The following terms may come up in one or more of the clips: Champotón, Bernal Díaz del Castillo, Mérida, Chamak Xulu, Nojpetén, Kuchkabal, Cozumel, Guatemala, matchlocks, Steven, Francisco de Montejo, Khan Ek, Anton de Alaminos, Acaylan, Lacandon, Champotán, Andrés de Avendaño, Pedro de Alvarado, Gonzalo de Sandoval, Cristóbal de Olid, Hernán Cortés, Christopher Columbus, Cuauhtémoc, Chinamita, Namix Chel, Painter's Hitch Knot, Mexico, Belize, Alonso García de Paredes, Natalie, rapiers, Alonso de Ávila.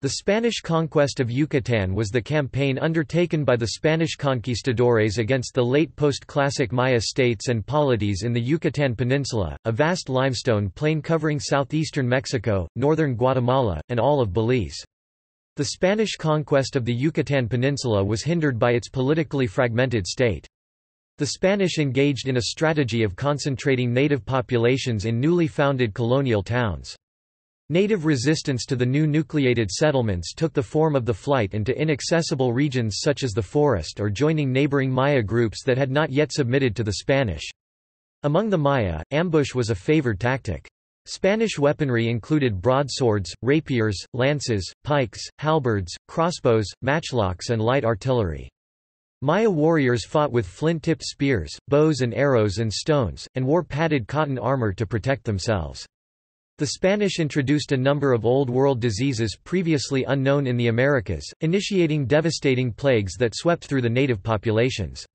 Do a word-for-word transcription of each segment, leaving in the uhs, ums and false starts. The Spanish conquest of Yucatan was the campaign undertaken by the Spanish conquistadores against the late post-classic Maya states and polities in the Yucatan Peninsula, a vast limestone plain covering southeastern Mexico, northern Guatemala, and all of Belize. The Spanish conquest of the Yucatan Peninsula was hindered by its politically fragmented state. The Spanish engaged in a strategy of concentrating native populations in newly founded colonial towns. Native resistance to the new nucleated settlements took the form of the flight into inaccessible regions such as the forest or joining neighboring Maya groups that had not yet submitted to the Spanish. Among the Maya, ambush was a favored tactic. Spanish weaponry included broadswords, rapiers, lances, pikes, halberds, crossbows, matchlocks and light artillery. Maya warriors fought with flint-tipped spears, bows and arrows and stones, and wore padded cotton armor to protect themselves. The Spanish introduced a number of Old World diseases previously unknown in the Americas, initiating devastating plagues that swept through the native populations.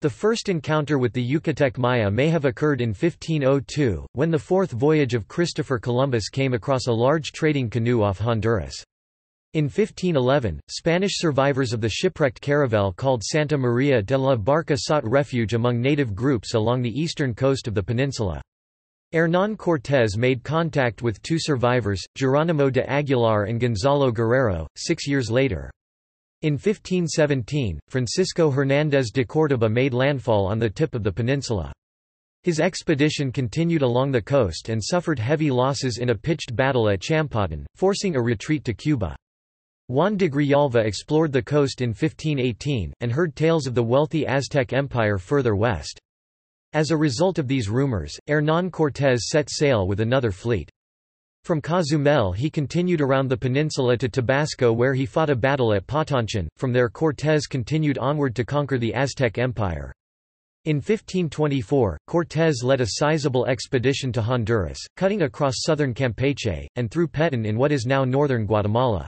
The first encounter with the Yucatec Maya may have occurred in fifteen oh two, when the fourth voyage of Christopher Columbus came across a large trading canoe off Honduras. In fifteen eleven, Spanish survivors of the shipwrecked caravel called Santa Maria de la Barca sought refuge among native groups along the eastern coast of the peninsula. Hernán Cortés made contact with two survivors, Geronimo de Aguilar and Gonzalo Guerrero, six years later. In fifteen seventeen, Francisco Hernández de Córdoba made landfall on the tip of the peninsula. His expedition continued along the coast and suffered heavy losses in a pitched battle at Champotan, forcing a retreat to Cuba. Juan de Grijalva explored the coast in fifteen eighteen, and heard tales of the wealthy Aztec Empire further west. As a result of these rumors, Hernán Cortés set sail with another fleet. From Cozumel he continued around the peninsula to Tabasco, where he fought a battle at Patanchan. From there Cortés continued onward to conquer the Aztec Empire. In fifteen twenty-four, Cortés led a sizable expedition to Honduras, cutting across southern Campeche, and through Petén in what is now northern Guatemala.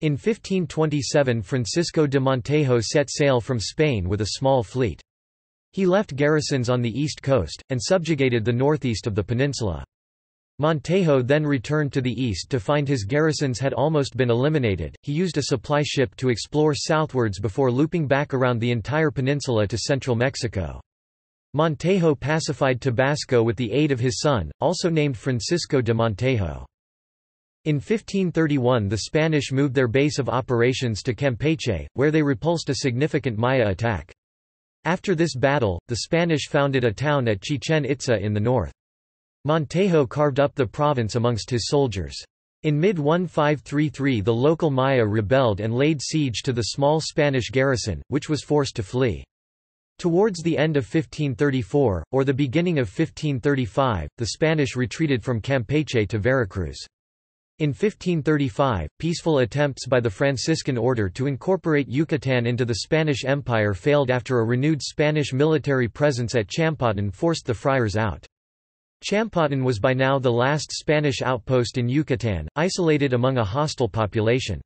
In fifteen twenty-seven Francisco de Montejo set sail from Spain with a small fleet. He left garrisons on the east coast, and subjugated the northeast of the peninsula. Montejo then returned to the east to find his garrisons had almost been eliminated. He used a supply ship to explore southwards before looping back around the entire peninsula to central Mexico. Montejo pacified Tabasco with the aid of his son, also named Francisco de Montejo. In fifteen thirty-one the Spanish moved their base of operations to Campeche, where they repulsed a significant Maya attack. After this battle, the Spanish founded a town at Chichen Itza in the north. Montejo carved up the province amongst his soldiers. In mid fifteen thirty-three the local Maya rebelled and laid siege to the small Spanish garrison, which was forced to flee. Towards the end of fifteen thirty-four, or the beginning of fifteen thirty-five, the Spanish retreated from Campeche to Veracruz. In fifteen thirty-five, peaceful attempts by the Franciscan order to incorporate Yucatan into the Spanish Empire failed after a renewed Spanish military presence at Champotan forced the friars out. Champotan was by now the last Spanish outpost in Yucatan, isolated among a hostile population.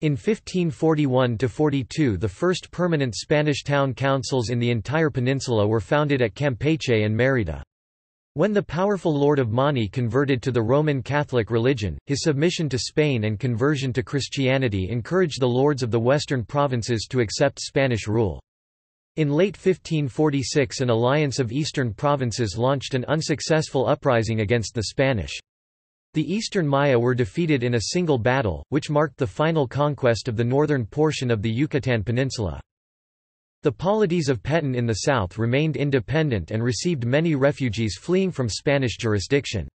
In fifteen forty-one to forty-two the first permanent Spanish town councils in the entire peninsula were founded at Campeche and Mérida. When the powerful Lord of Mani converted to the Roman Catholic religion, his submission to Spain and conversion to Christianity encouraged the lords of the western provinces to accept Spanish rule. In late fifteen forty-six an alliance of eastern provinces launched an unsuccessful uprising against the Spanish. The eastern Maya were defeated in a single battle, which marked the final conquest of the northern portion of the Yucatan Peninsula. The polities of Petén in the south remained independent and received many refugees fleeing from Spanish jurisdiction.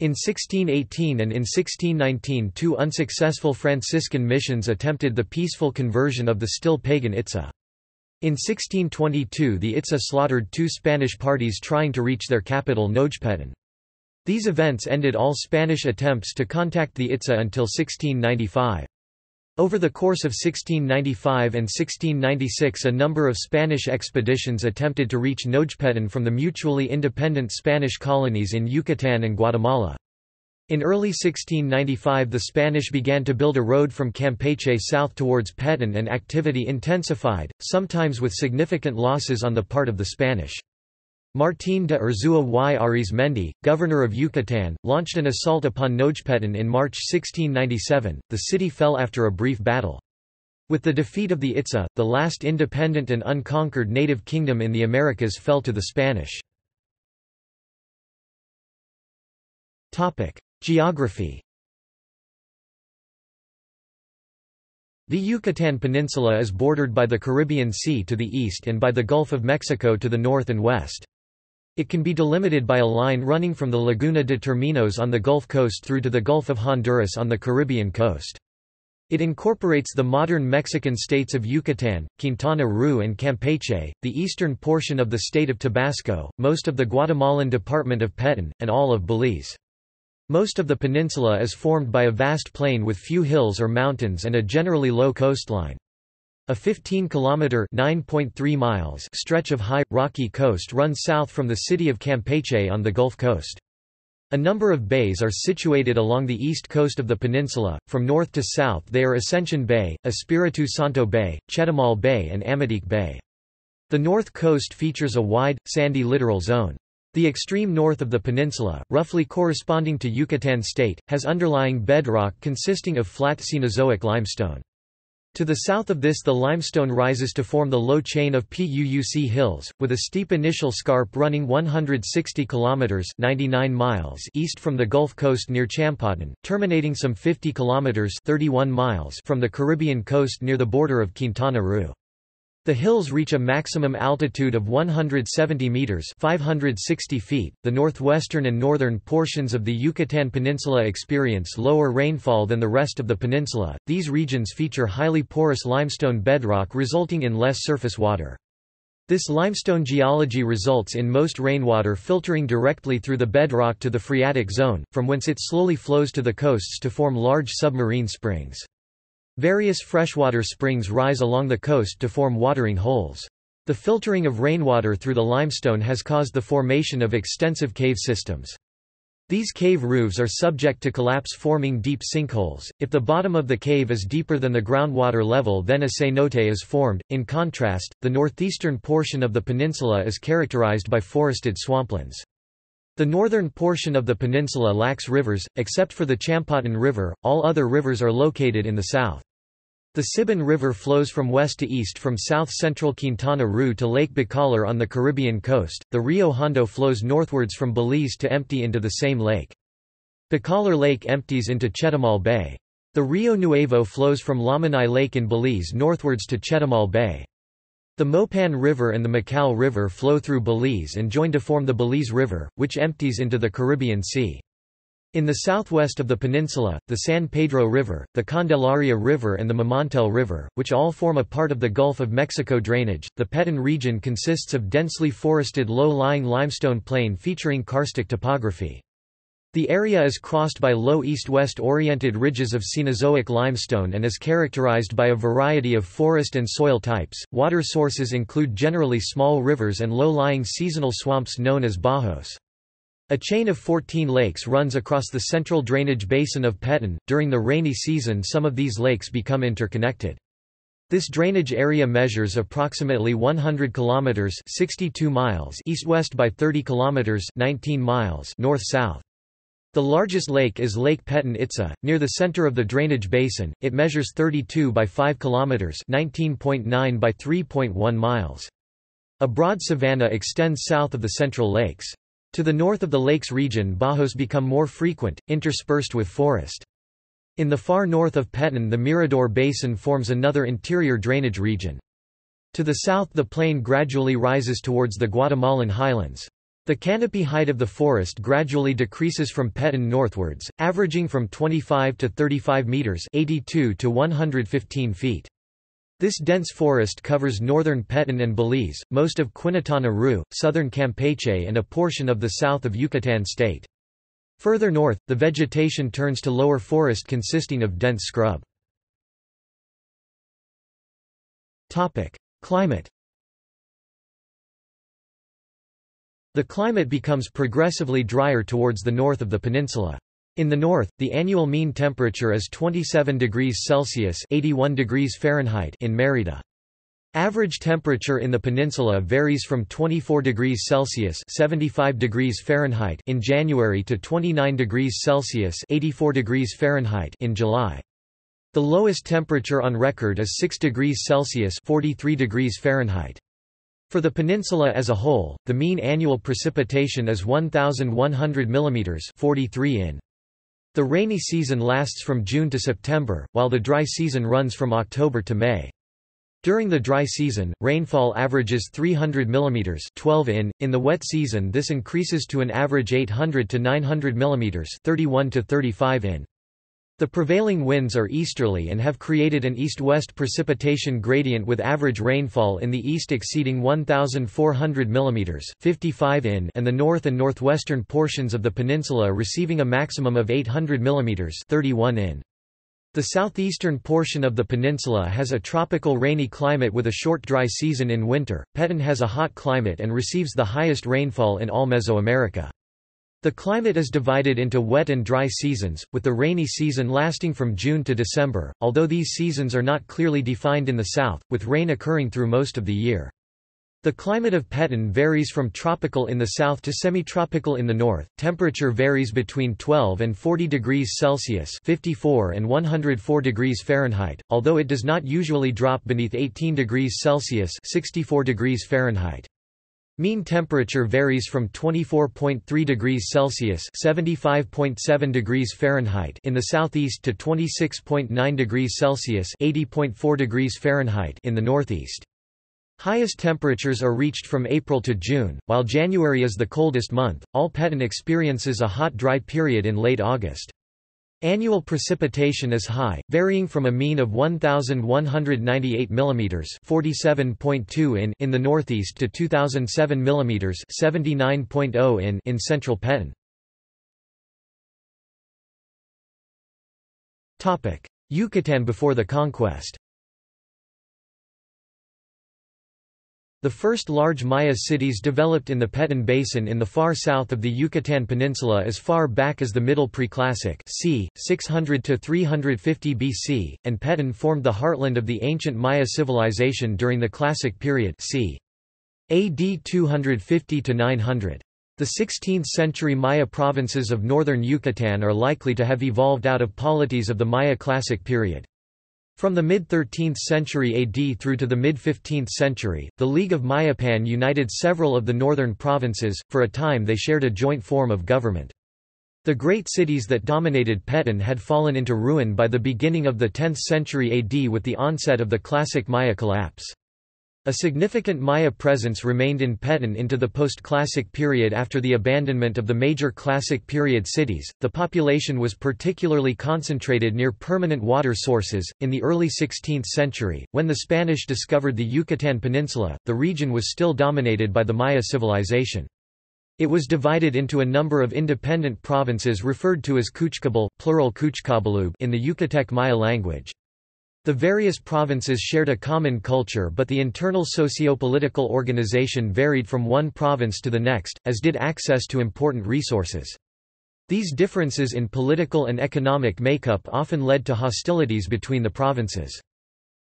In sixteen eighteen and in sixteen nineteen two unsuccessful Franciscan missions attempted the peaceful conversion of the still pagan Itza. In sixteen twenty-two the Itza slaughtered two Spanish parties trying to reach their capital Nojpetén. These events ended all Spanish attempts to contact the Itza until sixteen ninety-five. Over the course of sixteen ninety-five and sixteen ninety-six a number of Spanish expeditions attempted to reach Nojpetén from the mutually independent Spanish colonies in Yucatan and Guatemala. In early sixteen ninety-five the Spanish began to build a road from Campeche south towards Petén and activity intensified, sometimes with significant losses on the part of the Spanish. Martín de Ursúa y Arizmendi, governor of Yucatán, launched an assault upon Nojpetén in March sixteen ninety-seven. The city fell after a brief battle. With the defeat of the Itza, the last independent and unconquered native kingdom in the Americas fell to the Spanish. Topic: Geography. The Yucatán Peninsula is bordered by the Caribbean Sea to the east and by the Gulf of Mexico to the north and west. It can be delimited by a line running from the Laguna de Terminos on the Gulf Coast through to the Gulf of Honduras on the Caribbean coast. It incorporates the modern Mexican states of Yucatán, Quintana Roo and Campeche, the eastern portion of the state of Tabasco, most of the Guatemalan department of Petén, and all of Belize. Most of the peninsula is formed by a vast plain with few hills or mountains and a generally low coastline. A fifteen kilometer (nine point three miles) stretch of high, rocky coast runs south from the city of Campeche on the Gulf Coast. A number of bays are situated along the east coast of the peninsula. From north to south they are Ascension Bay, Espiritu Santo Bay, Chetumal Bay and Amatique Bay. The north coast features a wide, sandy littoral zone. The extreme north of the peninsula, roughly corresponding to Yucatán state, has underlying bedrock consisting of flat Cenozoic limestone. To the south of this the limestone rises to form the low chain of Puuc Hills, with a steep initial scarp running one hundred sixty kilometers (ninety-nine miles) east from the Gulf Coast near Champotón, terminating some fifty kilometers (thirty-one miles) from the Caribbean coast near the border of Quintana Roo. The hills reach a maximum altitude of one hundred seventy meters (five hundred sixty feet). The northwestern and northern portions of the Yucatán Peninsula experience lower rainfall than the rest of the peninsula. These regions feature highly porous limestone bedrock resulting in less surface water. This limestone geology results in most rainwater filtering directly through the bedrock to the phreatic zone, from whence it slowly flows to the coasts to form large submarine springs. Various freshwater springs rise along the coast to form watering holes. The filtering of rainwater through the limestone has caused the formation of extensive cave systems. These cave roofs are subject to collapse forming deep sinkholes. If the bottom of the cave is deeper than the groundwater level then a cenote is formed. In contrast, the northeastern portion of the peninsula is characterized by forested swamplands. The northern portion of the peninsula lacks rivers, except for the Champotón River, all other rivers are located in the south. The Sibon River flows from west to east from south-central Quintana Roo to Lake Bacalar on the Caribbean coast, the Rio Hondo flows northwards from Belize to empty into the same lake. Bacalar Lake empties into Chetumal Bay. The Rio Nuevo flows from Lamanai Lake in Belize northwards to Chetumal Bay. The Mopan River and the Macau River flow through Belize and join to form the Belize River, which empties into the Caribbean Sea. In the southwest of the peninsula, the San Pedro River, the Candelaria River and the Mamantel River, which all form a part of the Gulf of Mexico drainage. The Petén region consists of densely forested low-lying limestone plain featuring karstic topography. The area is crossed by low east-west oriented ridges of Cenozoic limestone and is characterized by a variety of forest and soil types. Water sources include generally small rivers and low-lying seasonal swamps known as bajos. A chain of fourteen lakes runs across the central drainage basin of Petén. During the rainy season, some of these lakes become interconnected. This drainage area measures approximately one hundred kilometers (sixty-two miles) east-west by thirty kilometers (nineteen miles) north-south. The largest lake is Lake Petén Itza, near the center of the drainage basin. It measures thirty-two by five kilometers (nineteen point nine by three point one miles). A broad savanna extends south of the central lakes. To the north of the lakes region, bajos become more frequent, interspersed with forest. In the far north of Petén, the Mirador Basin forms another interior drainage region. To the south, the plain gradually rises towards the Guatemalan highlands. The canopy height of the forest gradually decreases from Petén northwards, averaging from twenty-five to thirty-five meters (eighty-two to one hundred fifteen feet). This dense forest covers northern Petén and Belize, most of Quintana Roo, southern Campeche and a portion of the south of Yucatán state. Further north, the vegetation turns to lower forest consisting of dense scrub. Topic: Climate. The climate becomes progressively drier towards the north of the peninsula. In the north, the annual mean temperature is twenty-seven degrees Celsius (eighty-one degrees Fahrenheit) in Mérida. Average temperature in the peninsula varies from twenty-four degrees Celsius (seventy-five degrees Fahrenheit) in January to twenty-nine degrees Celsius (eighty-four degrees Fahrenheit) in July. The lowest temperature on record is six degrees Celsius (forty-three degrees Fahrenheit). For the peninsula as a whole, the mean annual precipitation is one thousand one hundred millimeters (forty-three inches). The rainy season lasts from June to September, while the dry season runs from October to May. During the dry season, rainfall averages three hundred millimeters (twelve inches). In the wet season, this increases to an average eight hundred to nine hundred millimeters (thirty-one to thirty-five inches). The prevailing winds are easterly and have created an east-west precipitation gradient with average rainfall in the east exceeding one thousand four hundred millimeters (fifty-five inches) and the north and northwestern portions of the peninsula receiving a maximum of eight hundred millimeters (thirty-one inches). The southeastern portion of the peninsula has a tropical rainy climate with a short dry season in winter. Petén has a hot climate and receives the highest rainfall in all Mesoamerica. The climate is divided into wet and dry seasons, with the rainy season lasting from June to December, although these seasons are not clearly defined in the south, with rain occurring through most of the year. The climate of Petén varies from tropical in the south to semi-tropical in the north. Temperature varies between twelve and forty degrees Celsius (fifty-four and one hundred four degrees Fahrenheit), although it does not usually drop beneath eighteen degrees Celsius (sixty-four degrees Fahrenheit). Mean temperature varies from twenty-four point three degrees Celsius (seventy-five point seven degrees Fahrenheit) in the southeast to twenty-six point nine degrees Celsius (eighty point four degrees Fahrenheit) in the northeast. Highest temperatures are reached from April to June, while January is the coldest month. All Petén experiences a hot dry period in late August. Annual precipitation is high, varying from a mean of one thousand one hundred ninety-eight millimeters (forty-seven point two inches) in the northeast to two thousand seven millimeters (seventy-nine point zero inches) in central Petén. Topic: Yucatan before the conquest. The first large Maya cities developed in the Petén Basin in the far south of the Yucatan Peninsula as far back as the Middle Preclassic c. six hundred to three hundred fifty B C, and Petén formed the heartland of the ancient Maya civilization during the Classic period c. A D two fifty to nine hundred. The sixteenth-century Maya provinces of northern Yucatan are likely to have evolved out of polities of the Maya Classic period. From the mid-thirteenth century A D through to the mid-fifteenth century, the League of Mayapan united several of the northern provinces. For a time they shared a joint form of government. The great cities that dominated Petén had fallen into ruin by the beginning of the tenth century A D with the onset of the Classic Maya collapse. A significant Maya presence remained in Petén into the post-Classic period after the abandonment of the major Classic period cities. The population was particularly concentrated near permanent water sources. In the early sixteenth century, when the Spanish discovered the Yucatan Peninsula, the region was still dominated by the Maya civilization. It was divided into a number of independent provinces referred to as Kuchkabal, plural Kuchkabalub, in the Yucatec Maya language. The various provinces shared a common culture, but the internal socio-political organization varied from one province to the next, as did access to important resources. These differences in political and economic makeup often led to hostilities between the provinces.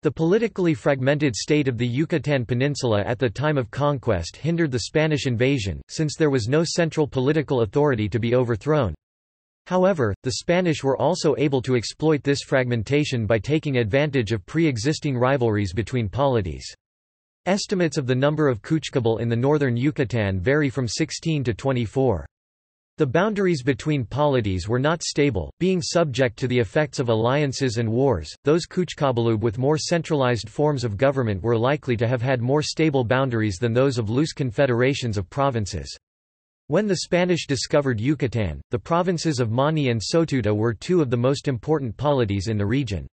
The politically fragmented state of the Yucatan Peninsula at the time of conquest hindered the Spanish invasion, since there was no central political authority to be overthrown. However, the Spanish were also able to exploit this fragmentation by taking advantage of pre-existing rivalries between polities. Estimates of the number of Kuchkabal in the northern Yucatan vary from sixteen to twenty-four. The boundaries between polities were not stable, being subject to the effects of alliances and wars. Those Kuchkabalub with more centralized forms of government were likely to have had more stable boundaries than those of loose confederations of provinces. When the Spanish discovered Yucatan, the provinces of Mani and Sotuta were two of the most important polities in the region.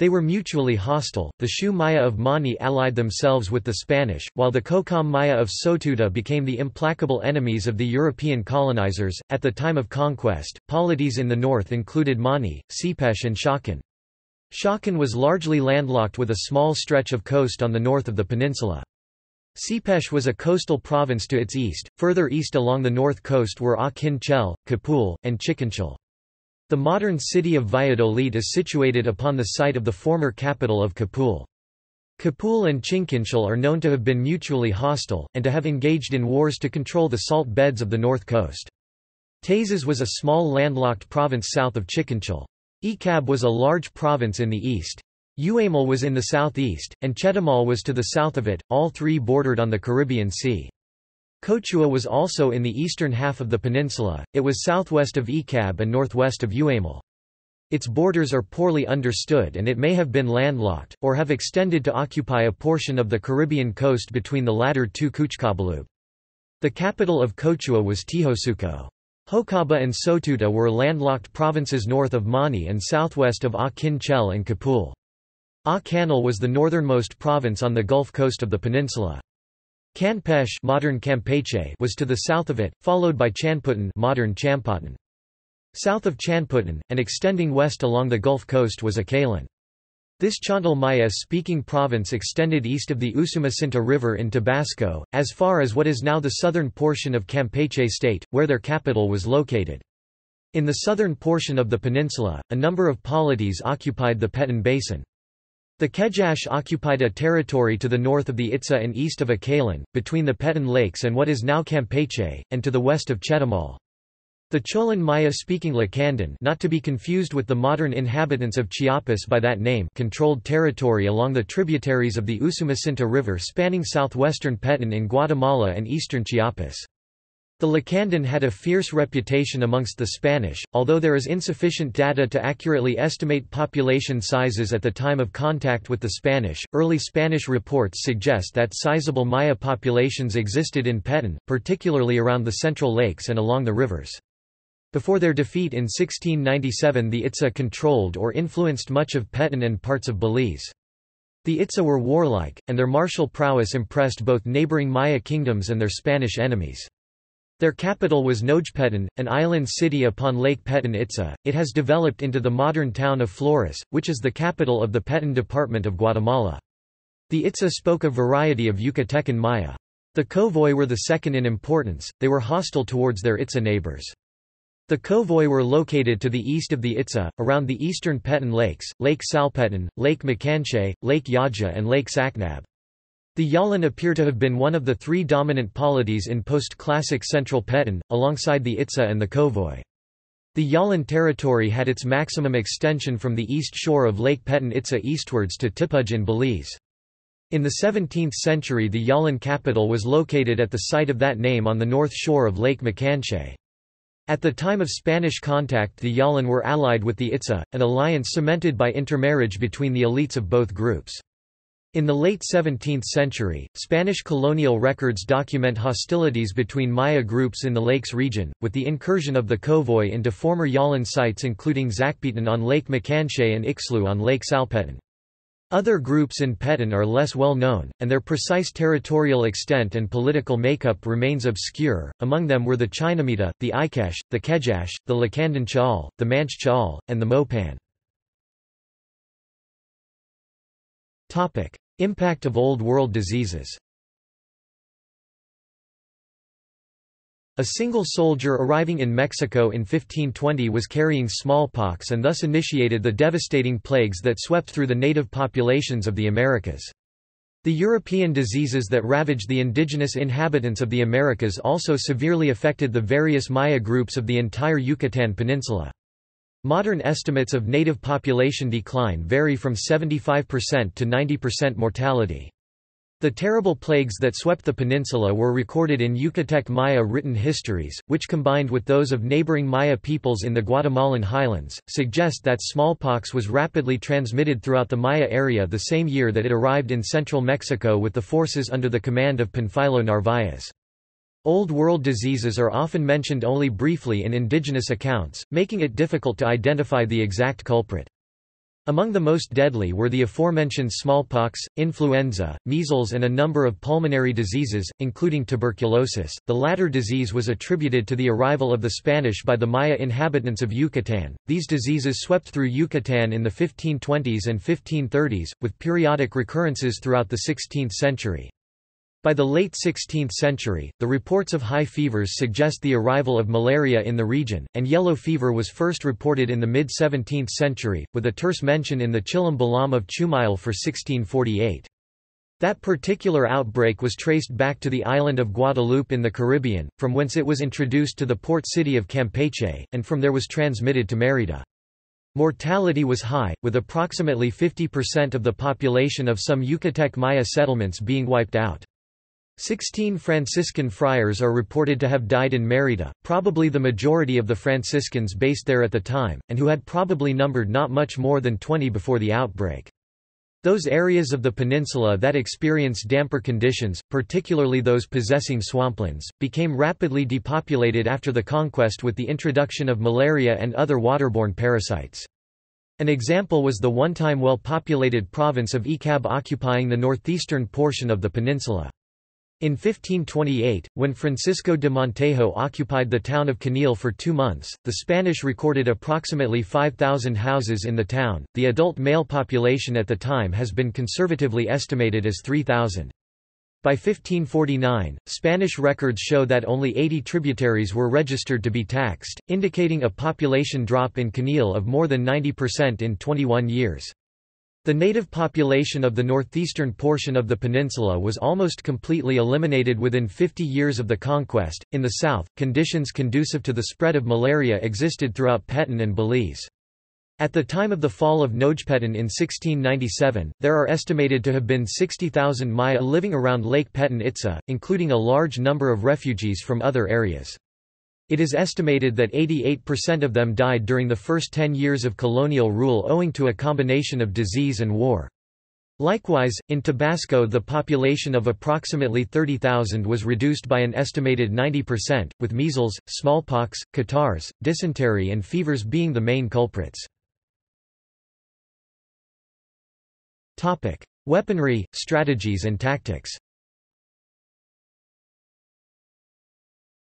They were mutually hostile. The Xiu Maya of Mani allied themselves with the Spanish, while the Kokam Maya of Sotuta became the implacable enemies of the European colonizers. At the time of conquest, polities in the north included Mani, Sipesh, and Chacan. Chacan was largely landlocked with a small stretch of coast on the north of the peninsula. Sipesh was a coastal province to its east. Further east along the north coast were Akinchel, Capul, and Chicanchel. The modern city of Valladolid is situated upon the site of the former capital of Capul. Kapul and Chinquinchal are known to have been mutually hostile, and to have engaged in wars to control the salt beds of the north coast. Tazes was a small landlocked province south of Chinquinchal. Ecab was a large province in the east. Uamal was in the southeast, and Chetamal was to the south of it, all three bordered on the Caribbean Sea. Cochua was also in the eastern half of the peninsula, it was southwest of Ecab and northwest of Uamal. Its borders are poorly understood and it may have been landlocked, or have extended to occupy a portion of the Caribbean coast between the latter two Kuchkabalub. The capital of Cochua was Tihosuco. Hocaba and Sotuta were landlocked provinces north of Mani and southwest of Akinchel and Kapul. Akanal was the northernmost province on the Gulf coast of the peninsula. Kanpesh modern Campeche was to the south of it, followed by Chanputin modern Champotin. South of Chanputin, and extending west along the Gulf Coast was Akalan. This Chontal Maya-speaking province extended east of the Usumacinta River in Tabasco, as far as what is now the southern portion of Campeche state, where their capital was located. In the southern portion of the peninsula, a number of polities occupied the Petén Basin. The Kejash occupied a territory to the north of the Itza and east of Akalan, between the Petén Lakes and what is now Campeche, and to the west of Chetamal. The Cholan Maya-speaking Lacandon, not to be confused with the modern inhabitants of Chiapas by that name, controlled territory along the tributaries of the Usumacinta River spanning southwestern Petén in Guatemala and eastern Chiapas. The Lacandon had a fierce reputation amongst the Spanish, although there is insufficient data to accurately estimate population sizes at the time of contact with the Spanish. Early Spanish reports suggest that sizable Maya populations existed in Petén, particularly around the central lakes and along the rivers. Before their defeat in sixteen ninety-seven, the Itza controlled or influenced much of Petén and parts of Belize. The Itza were warlike, and their martial prowess impressed both neighboring Maya kingdoms and their Spanish enemies. Their capital was Nojpetén, an island city upon Lake Petén Itza. It has developed into the modern town of Flores, which is the capital of the Petén department of Guatemala. The Itza spoke a variety of Yucatecan Maya. The K'ovoi were the second in importance, they were hostile towards their Itza neighbors. The K'ovoi were located to the east of the Itza, around the eastern Petén Lakes, Lake Salpetén, Lake Macanche, Lake Yaja and Lake Sacnab. The Yalan appear to have been one of the three dominant polities in post-classic central Petén, alongside the Itza and the K'ovoi. The Yalan territory had its maximum extension from the east shore of Lake Petén Itza eastwards to Tipuj in Belize. In the seventeenth century the Yalan capital was located at the site of that name on the north shore of Lake Macanche. At the time of Spanish contact the Yalan were allied with the Itza, an alliance cemented by intermarriage between the elites of both groups. In the late seventeenth century, Spanish colonial records document hostilities between Maya groups in the Lakes region, with the incursion of the K'ovoi into former Yalan sites including Zacpetan on Lake Macanche and Ixtlu on Lake Salpetén. Other groups in Petén are less well known, and their precise territorial extent and political makeup remains obscure. Among them were the Chinamita, the Ikesh, the Kejash, the Lacandon Cha'al, the Manch Cha'al, and the Mopan. Topic: Impact of Old World diseases. A single soldier arriving in Mexico in fifteen twenty was carrying smallpox and thus initiated the devastating plagues that swept through the native populations of the Americas. The European diseases that ravaged the indigenous inhabitants of the Americas also severely affected the various Maya groups of the entire Yucatan Peninsula. Modern estimates of native population decline vary from seventy-five percent to ninety percent mortality. The terrible plagues that swept the peninsula were recorded in Yucatec Maya written histories, which combined with those of neighboring Maya peoples in the Guatemalan highlands, suggest that smallpox was rapidly transmitted throughout the Maya area the same year that it arrived in central Mexico with the forces under the command of Panfilo Narváez. Old World diseases are often mentioned only briefly in indigenous accounts, making it difficult to identify the exact culprit. Among the most deadly were the aforementioned smallpox, influenza, measles and a number of pulmonary diseases, including tuberculosis. The latter disease was attributed to the arrival of the Spanish by the Maya inhabitants of Yucatan. These diseases swept through Yucatan in the fifteen twenties and fifteen thirties, with periodic recurrences throughout the sixteenth century. By the late sixteenth century, the reports of high fevers suggest the arrival of malaria in the region, and yellow fever was first reported in the mid-seventeenth century, with a terse mention in the Chilim Balam of Chumail for sixteen forty-eight. That particular outbreak was traced back to the island of Guadeloupe in the Caribbean, from whence it was introduced to the port city of Campeche, and from there was transmitted to Mérida. Mortality was high, with approximately fifty percent of the population of some Yucatec Maya settlements being wiped out. Sixteen Franciscan friars are reported to have died in Mérida, probably the majority of the Franciscans based there at the time, and who had probably numbered not much more than twenty before the outbreak. Those areas of the peninsula that experienced damper conditions, particularly those possessing swamplands, became rapidly depopulated after the conquest with the introduction of malaria and other waterborne parasites. An example was the one-time well-populated province of Icab occupying the northeastern portion of the peninsula. In fifteen twenty-eight, when Francisco de Montejo occupied the town of Canil for two months, the Spanish recorded approximately five thousand houses in the town. The adult male population at the time has been conservatively estimated as three thousand. By fifteen forty-nine, Spanish records show that only eighty tributaries were registered to be taxed, indicating a population drop in Canil of more than ninety percent in twenty-one years. The native population of the northeastern portion of the peninsula was almost completely eliminated within fifty years of the conquest. In the south, conditions conducive to the spread of malaria existed throughout Petén and Belize. At the time of the fall of Nojpetén in sixteen ninety-seven, there are estimated to have been sixty thousand Maya living around Lake Petén Itzá, including a large number of refugees from other areas. It is estimated that eighty-eight percent of them died during the first ten years of colonial rule owing to a combination of disease and war. Likewise, in Tabasco the population of approximately thirty thousand was reduced by an estimated ninety percent, with measles, smallpox, catarrhs, dysentery and fevers being the main culprits. Topic: Weaponry, strategies and tactics.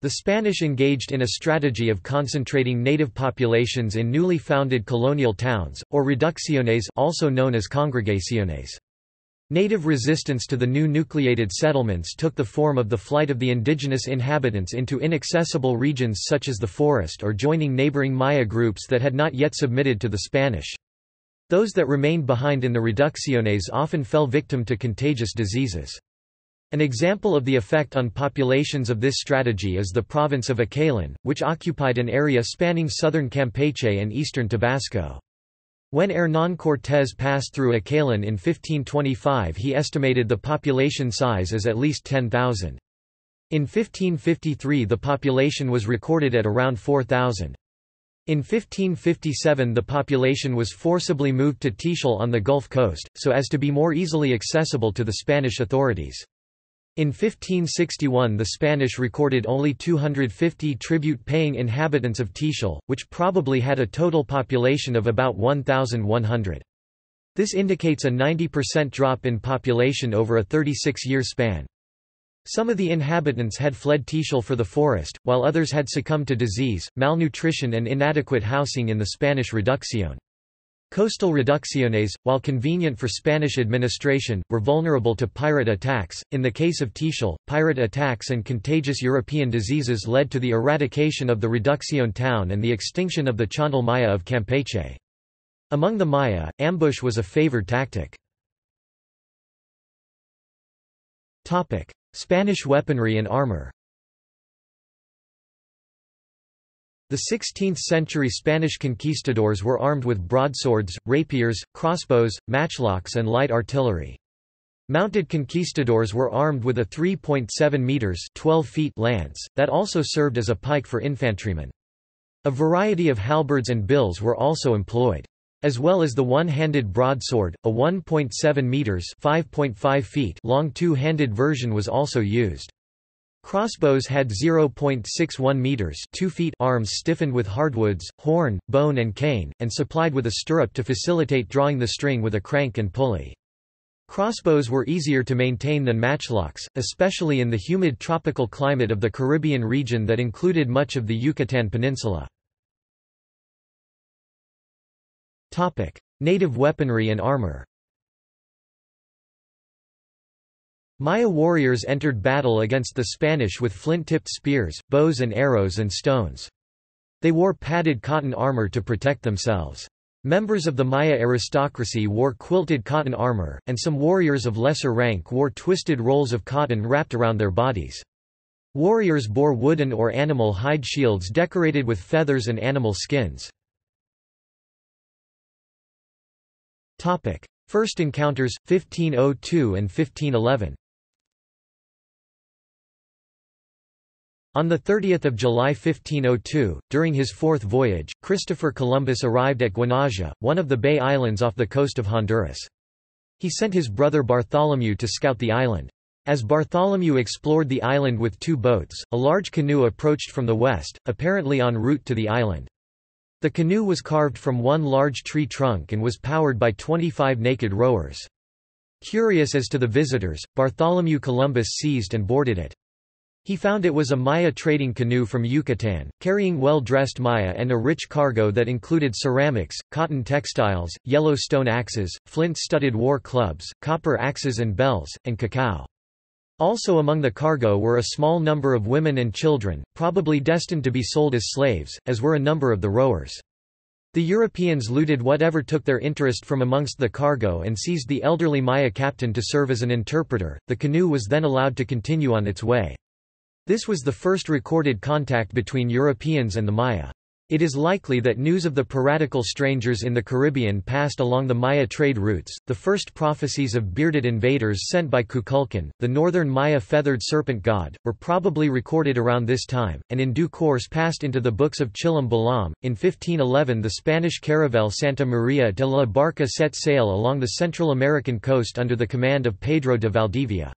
The Spanish engaged in a strategy of concentrating native populations in newly founded colonial towns, or reducciones, also known as congregaciones. Native resistance to the new nucleated settlements took the form of the flight of the indigenous inhabitants into inaccessible regions such as the forest or joining neighboring Maya groups that had not yet submitted to the Spanish. Those that remained behind in the reducciones often fell victim to contagious diseases. An example of the effect on populations of this strategy is the province of Acaylan, which occupied an area spanning southern Campeche and eastern Tabasco. When Hernán Cortés passed through Acaylan in fifteen twenty-five, he estimated the population size as at least ten thousand. In fifteen fifty-three the population was recorded at around four thousand. In fifteen fifty-seven the population was forcibly moved to Texel on the Gulf Coast, so as to be more easily accessible to the Spanish authorities. In fifteen sixty-one the Spanish recorded only two hundred fifty tribute-paying inhabitants of Texel, which probably had a total population of about one thousand one hundred. This indicates a ninety percent drop in population over a thirty-six year span. Some of the inhabitants had fled Texel for the forest, while others had succumbed to disease, malnutrition and inadequate housing in the Spanish reducción. Coastal reducciones, while convenient for Spanish administration, were vulnerable to pirate attacks. In the case of Texel, pirate attacks and contagious European diseases led to the eradication of the reducción town and the extinction of the Chontal Maya of Campeche. Among the Maya, ambush was a favored tactic. Topic: Spanish weaponry and armor. The sixteenth century Spanish conquistadors were armed with broadswords, rapiers, crossbows, matchlocks and light artillery. Mounted conquistadors were armed with a three point seven meters twelve feet lance, that also served as a pike for infantrymen. A variety of halberds and bills were also employed. As well as the one-handed broadsword, a one point seven meters five point five feet long two-handed version was also used. Crossbows had zero point six one meters two feet arms stiffened with hardwoods, horn, bone and cane, and supplied with a stirrup to facilitate drawing the string with a crank and pulley. Crossbows were easier to maintain than matchlocks, especially in the humid tropical climate of the Caribbean region that included much of the Yucatan Peninsula. Topic: Native weaponry and armor. Maya warriors entered battle against the Spanish with flint-tipped spears, bows and arrows and stones. They wore padded cotton armor to protect themselves. Members of the Maya aristocracy wore quilted cotton armor, and some warriors of lesser rank wore twisted rolls of cotton wrapped around their bodies. Warriors bore wooden or animal hide shields decorated with feathers and animal skins. First encounters, fifteen oh two and fifteen eleven. On the thirtieth of July fifteen oh two, during his fourth voyage, Christopher Columbus arrived at Guanaja, one of the Bay Islands off the coast of Honduras. He sent his brother Bartholomew to scout the island. As Bartholomew explored the island with two boats, a large canoe approached from the west, apparently en route to the island. The canoe was carved from one large tree trunk and was powered by twenty-five naked rowers. Curious as to the visitors, Bartholomew Columbus seized and boarded it. He found it was a Maya trading canoe from Yucatan, carrying well-dressed Maya and a rich cargo that included ceramics, cotton textiles, yellow stone axes, flint-studded war clubs, copper axes and bells, and cacao. Also among the cargo were a small number of women and children, probably destined to be sold as slaves, as were a number of the rowers. The Europeans looted whatever took their interest from amongst the cargo and seized the elderly Maya captain to serve as an interpreter. The canoe was then allowed to continue on its way. This was the first recorded contact between Europeans and the Maya. It is likely that news of the piratical strangers in the Caribbean passed along the Maya trade routes. The first prophecies of bearded invaders sent by Kukulcan, the northern Maya feathered serpent god, were probably recorded around this time, and in due course passed into the books of Chilam Balam. In fifteen eleven, the Spanish caravel Santa Maria de la Barca set sail along the Central American coast under the command of Pedro de Valdivia.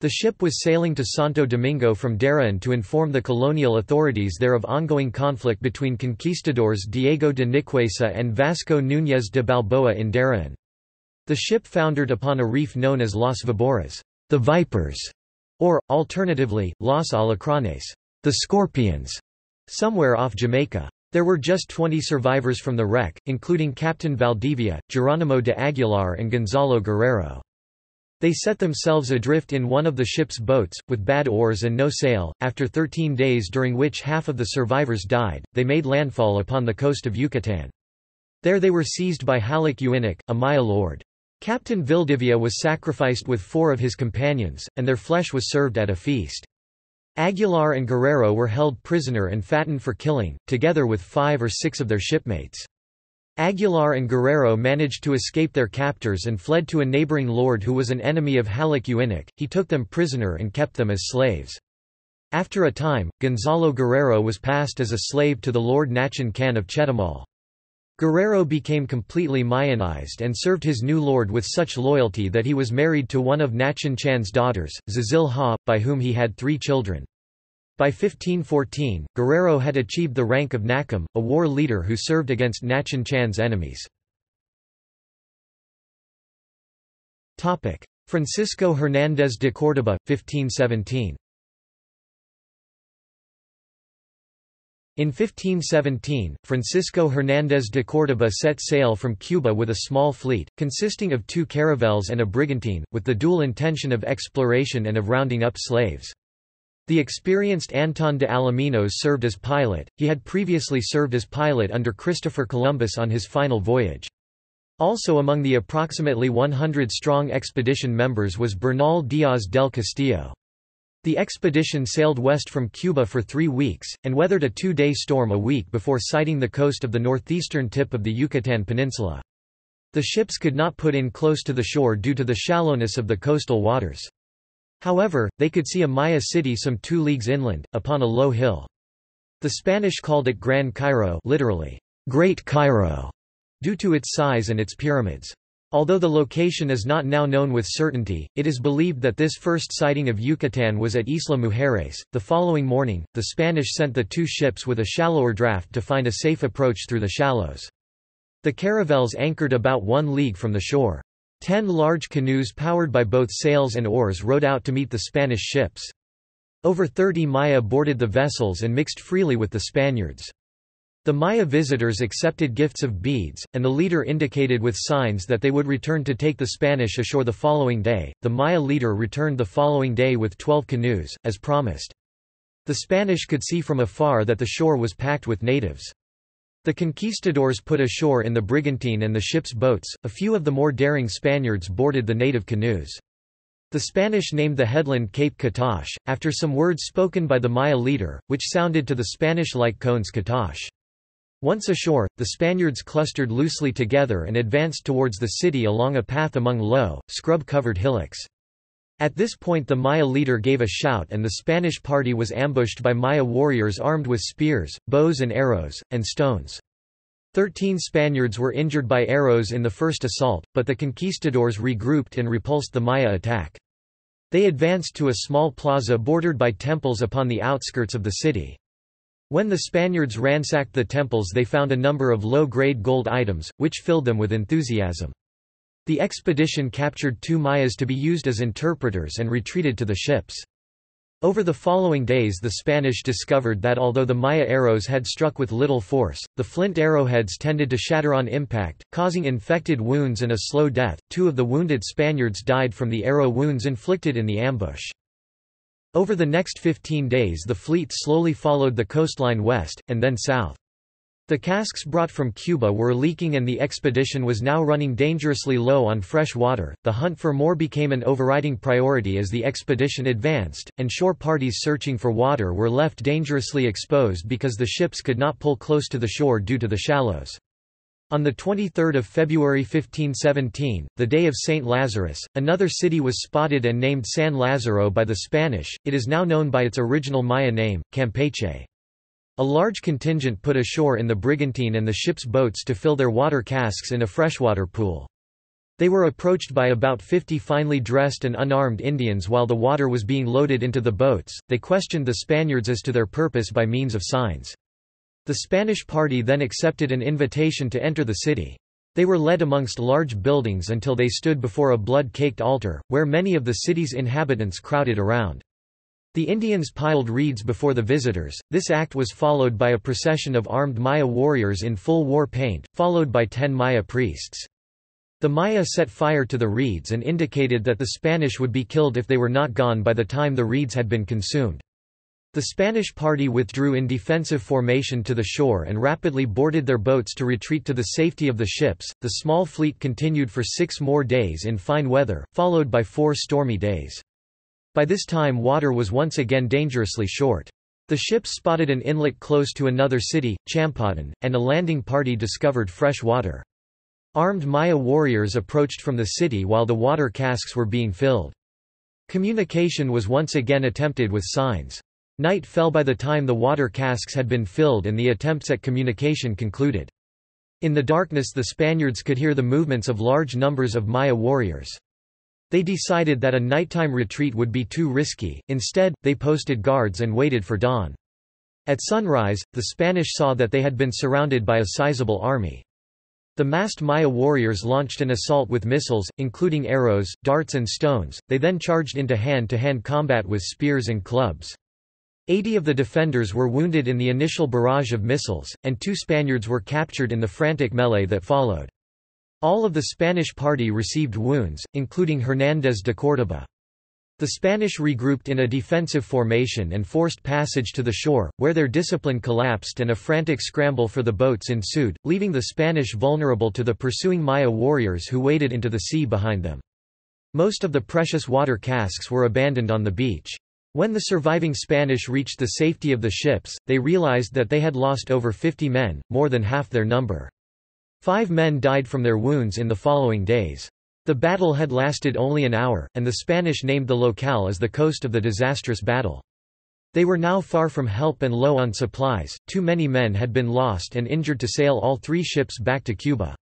The ship was sailing to Santo Domingo from Darien to inform the colonial authorities there of ongoing conflict between conquistadors Diego de Nicuesa and Vasco Núñez de Balboa in Darien. The ship foundered upon a reef known as Las Víboras, the Vipers, or, alternatively, Los Alacranes, the Scorpions, somewhere off Jamaica. There were just twenty survivors from the wreck, including Captain Valdivia, Geronimo de Aguilar and Gonzalo Guerrero. They set themselves adrift in one of the ship's boats, with bad oars and no sail. After thirteen days, during which half of the survivors died, they made landfall upon the coast of Yucatan. There they were seized by Halak Uinnik, a Maya lord. Captain Valdivia was sacrificed with four of his companions, and their flesh was served at a feast. Aguilar and Guerrero were held prisoner and fattened for killing, together with five or six of their shipmates. Aguilar and Guerrero managed to escape their captors and fled to a neighboring lord who was an enemy of Halak Uinnik. He took them prisoner and kept them as slaves. After a time, Gonzalo Guerrero was passed as a slave to the Lord Nachan Khan of Chetamal. Guerrero became completely Mayanized and served his new lord with such loyalty that he was married to one of Nachan Khan's daughters, Zazil Ha, by whom he had three children. By fifteen fourteen, Guerrero had achieved the rank of Nakam, a war leader who served against Nachan Khan's enemies. Francisco Hernández de Córdoba, fifteen seventeen. In fifteen seventeen, Francisco Hernández de Córdoba set sail from Cuba with a small fleet, consisting of two caravels and a brigantine, with the dual intention of exploration and of rounding up slaves. The experienced Anton de Alaminos served as pilot. He had previously served as pilot under Christopher Columbus on his final voyage. Also among the approximately one hundred strong expedition members was Bernal Díaz del Castillo. The expedition sailed west from Cuba for three weeks, and weathered a two-day storm a week before sighting the coast of the northeastern tip of the Yucatan Peninsula. The ships could not put in close to the shore due to the shallowness of the coastal waters. However, they could see a Maya city some two leagues inland, upon a low hill. The Spanish called it Gran Cairo, literally, Great Cairo, due to its size and its pyramids. Although the location is not now known with certainty, it is believed that this first sighting of Yucatan was at Isla Mujeres. The following morning, the Spanish sent the two ships with a shallower draft to find a safe approach through the shallows. The caravels anchored about one league from the shore. Ten large canoes powered by both sails and oars rowed out to meet the Spanish ships. Over thirty Maya boarded the vessels and mixed freely with the Spaniards. The Maya visitors accepted gifts of beads, and the leader indicated with signs that they would return to take the Spanish ashore the following day. The Maya leader returned the following day with twelve canoes, as promised. The Spanish could see from afar that the shore was packed with natives. The conquistadors put ashore in the brigantine and the ship's boats, a few of the more daring Spaniards boarded the native canoes. The Spanish named the headland Cape Kejash, after some words spoken by the Maya leader, which sounded to the Spanish like cones Kejash. Once ashore, the Spaniards clustered loosely together and advanced towards the city along a path among low, scrub-covered hillocks. At this point the Maya leader gave a shout and the Spanish party was ambushed by Maya warriors armed with spears, bows and arrows, and stones. Thirteen Spaniards were injured by arrows in the first assault, but the conquistadors regrouped and repulsed the Maya attack. They advanced to a small plaza bordered by temples upon the outskirts of the city. When the Spaniards ransacked the temples they found a number of low-grade gold items, which filled them with enthusiasm. The expedition captured two Mayas to be used as interpreters and retreated to the ships. Over the following days the Spanish discovered that although the Maya arrows had struck with little force, the flint arrowheads tended to shatter on impact, causing infected wounds and a slow death. Two of the wounded Spaniards died from the arrow wounds inflicted in the ambush. Over the next fifteen days the fleet slowly followed the coastline west, and then south. The casks brought from Cuba were leaking and the expedition was now running dangerously low on fresh water. The hunt for more became an overriding priority as the expedition advanced, and shore parties searching for water were left dangerously exposed because the ships could not pull close to the shore due to the shallows. On the twenty-third of February fifteen seventeen, the day of Saint Lazarus, another city was spotted and named San Lázaro by the Spanish. It is now known by its original Maya name, Campeche. A large contingent put ashore in the brigantine and the ship's boats to fill their water casks in a freshwater pool. They were approached by about fifty finely dressed and unarmed Indians while the water was being loaded into the boats. They questioned the Spaniards as to their purpose by means of signs. The Spanish party then accepted an invitation to enter the city. They were led amongst large buildings until they stood before a blood-caked altar, where many of the city's inhabitants crowded around. The Indians piled reeds before the visitors. This act was followed by a procession of armed Maya warriors in full war paint, followed by ten Maya priests. The Maya set fire to the reeds and indicated that the Spanish would be killed if they were not gone by the time the reeds had been consumed. The Spanish party withdrew in defensive formation to the shore and rapidly boarded their boats to retreat to the safety of the ships. The small fleet continued for six more days in fine weather, followed by four stormy days. By this time water was once again dangerously short. The ship spotted an inlet close to another city, Champotan, and a landing party discovered fresh water. Armed Maya warriors approached from the city while the water casks were being filled. Communication was once again attempted with signs. Night fell by the time the water casks had been filled and the attempts at communication concluded. In the darkness the Spaniards could hear the movements of large numbers of Maya warriors. They decided that a nighttime retreat would be too risky. Instead, they posted guards and waited for dawn. At sunrise, the Spanish saw that they had been surrounded by a sizable army. The massed Maya warriors launched an assault with missiles, including arrows, darts and stones. They then charged into hand-to-hand combat with spears and clubs. Eighty of the defenders were wounded in the initial barrage of missiles, and two Spaniards were captured in the frantic melee that followed. All of the Spanish party received wounds, including Hernández de Córdoba. The Spanish regrouped in a defensive formation and forced passage to the shore, where their discipline collapsed and a frantic scramble for the boats ensued, leaving the Spanish vulnerable to the pursuing Maya warriors who waded into the sea behind them. Most of the precious water casks were abandoned on the beach. When the surviving Spanish reached the safety of the ships, they realized that they had lost over fifty men, more than half their number. Five men died from their wounds in the following days. The battle had lasted only an hour, and the Spanish named the locale as the coast of the disastrous battle. They were now far from help and low on supplies. Too many men had been lost and injured to sail all three ships back to Cuba.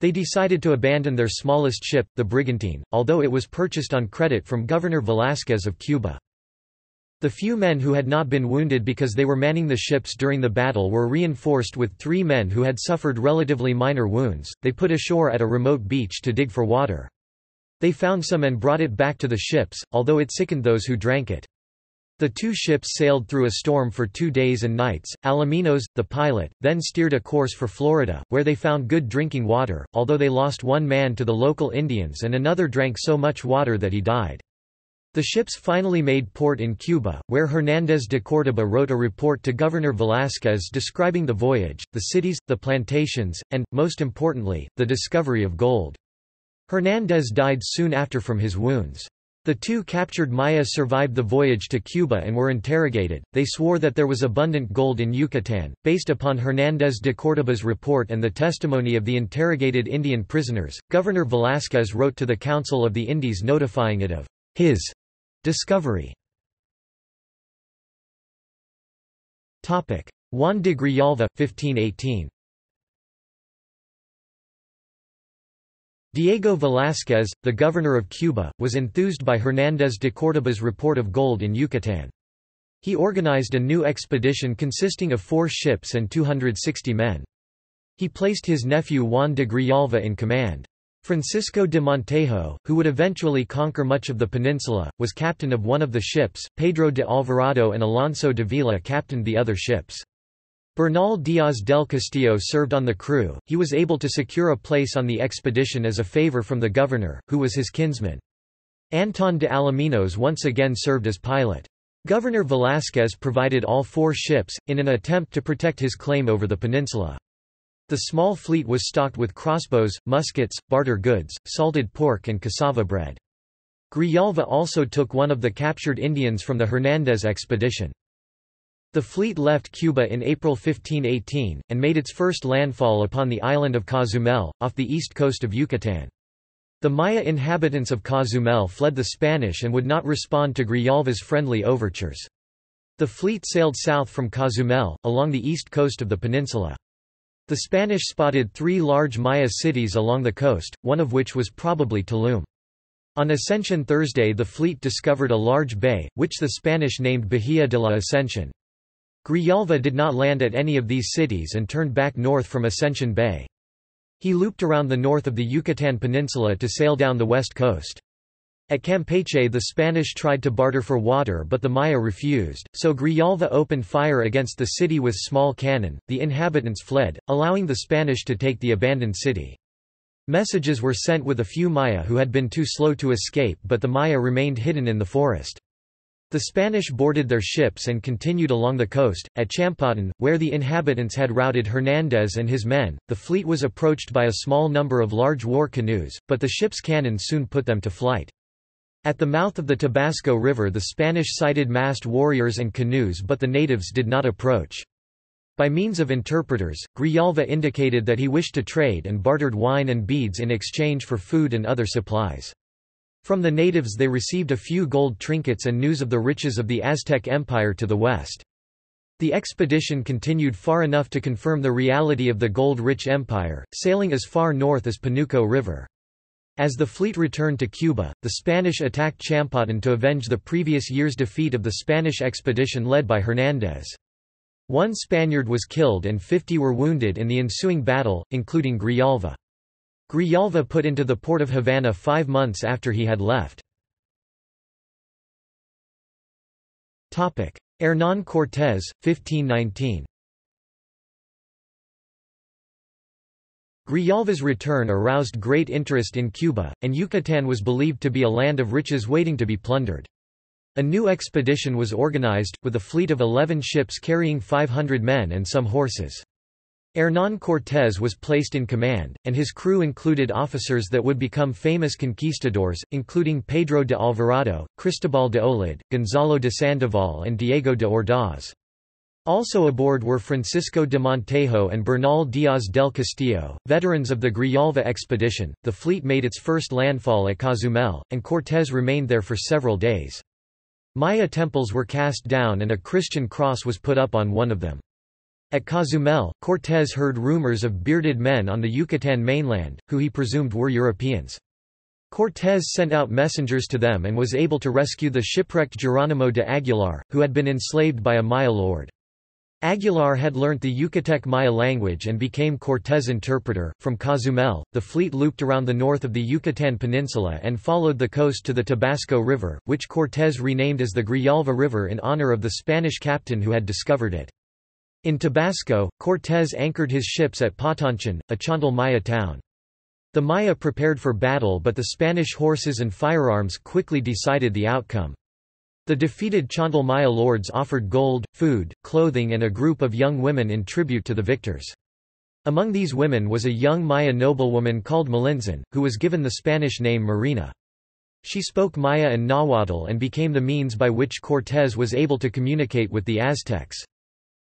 They decided to abandon their smallest ship, the brigantine, although it was purchased on credit from Governor Velázquez of Cuba. The few men who had not been wounded because they were manning the ships during the battle were reinforced with three men who had suffered relatively minor wounds. They put ashore at a remote beach to dig for water. They found some and brought it back to the ships, although it sickened those who drank it. The two ships sailed through a storm for two days and nights. Alaminos, the pilot, then steered a course for Florida, where they found good drinking water, although they lost one man to the local Indians and another drank so much water that he died. The ships finally made port in Cuba, where Hernández de Córdoba wrote a report to Governor Velázquez describing the voyage, the cities, the plantations, and, most importantly, the discovery of gold. Hernández died soon after from his wounds. The two captured Maya survived the voyage to Cuba and were interrogated. They swore that there was abundant gold in Yucatan, based upon Hernández de Córdoba's report and the testimony of the interrogated Indian prisoners. Governor Velázquez wrote to the Council of the Indies notifying it of his discovery. Topic: Juan de Grijalva, fifteen eighteen. Diego Velázquez, the governor of Cuba, was enthused by Hernández de Córdoba's report of gold in Yucatan. He organized a new expedition consisting of four ships and two hundred sixty men. He placed his nephew Juan de Grijalva in command. Francisco de Montejo, who would eventually conquer much of the peninsula, was captain of one of the ships. Pedro de Alvarado and Alonso de Ávila captained the other ships. Bernal Díaz del Castillo served on the crew. He was able to secure a place on the expedition as a favor from the governor, who was his kinsman. Anton de Alaminos once again served as pilot. Governor Velázquez provided all four ships, in an attempt to protect his claim over the peninsula. The small fleet was stocked with crossbows, muskets, barter goods, salted pork and cassava bread. Grijalva also took one of the captured Indians from the Hernández expedition. The fleet left Cuba in April fifteen eighteen, and made its first landfall upon the island of Cozumel, off the east coast of Yucatan. The Maya inhabitants of Cozumel fled the Spanish and would not respond to Grijalva's friendly overtures. The fleet sailed south from Cozumel, along the east coast of the peninsula. The Spanish spotted three large Maya cities along the coast, one of which was probably Tulum. On Ascension Thursday the fleet discovered a large bay, which the Spanish named Bahía de la Ascension. Grijalva did not land at any of these cities and turned back north from Ascension Bay. He looped around the north of the Yucatan Peninsula to sail down the west coast. At Campeche the Spanish tried to barter for water but the Maya refused, so Grijalva opened fire against the city with small cannon. The inhabitants fled, allowing the Spanish to take the abandoned city. Messages were sent with a few Maya who had been too slow to escape, but the Maya remained hidden in the forest. The Spanish boarded their ships and continued along the coast. At Champotón, where the inhabitants had routed Hernández and his men, the fleet was approached by a small number of large war canoes, but the ship's cannon soon put them to flight. At the mouth of the Tabasco River the Spanish sighted massed warriors and canoes, but the natives did not approach. By means of interpreters, Grijalva indicated that he wished to trade and bartered wine and beads in exchange for food and other supplies. From the natives they received a few gold trinkets and news of the riches of the Aztec Empire to the west. The expedition continued far enough to confirm the reality of the gold-rich empire, sailing as far north as Panuco River. As the fleet returned to Cuba, the Spanish attacked Champotón to avenge the previous year's defeat of the Spanish expedition led by Hernández. One Spaniard was killed and fifty were wounded in the ensuing battle, including Grijalva. Grijalva put into the port of Havana five months after he had left. Hernán Cortés, fifteen nineteen. Grijalva's return aroused great interest in Cuba, and Yucatan was believed to be a land of riches waiting to be plundered. A new expedition was organized, with a fleet of eleven ships carrying five hundred men and some horses. Hernán Cortés was placed in command, and his crew included officers that would become famous conquistadors, including Pedro de Alvarado, Cristóbal de Olid, Gonzalo de Sandoval and Diego de Ordaz. Also aboard were Francisco de Montejo and Bernal Díaz del Castillo, veterans of the Grijalva expedition. The fleet made its first landfall at Cozumel, and Cortés remained there for several days. Maya temples were cast down and a Christian cross was put up on one of them. At Cozumel, Cortés heard rumors of bearded men on the Yucatan mainland, who he presumed were Europeans. Cortés sent out messengers to them and was able to rescue the shipwrecked Geronimo de Aguilar, who had been enslaved by a Maya lord. Aguilar had learnt the Yucatec Maya language and became Cortés' interpreter. From Cozumel, the fleet looped around the north of the Yucatan Peninsula and followed the coast to the Tabasco River, which Cortés renamed as the Grijalva River in honor of the Spanish captain who had discovered it. In Tabasco, Cortés anchored his ships at Patonchen, a Chontal Maya town. The Maya prepared for battle, but the Spanish horses and firearms quickly decided the outcome. The defeated Chontal Maya lords offered gold, food, clothing and a group of young women in tribute to the victors. Among these women was a young Maya noblewoman called Malinzin, who was given the Spanish name Marina. She spoke Maya and Nahuatl and became the means by which Cortés was able to communicate with the Aztecs.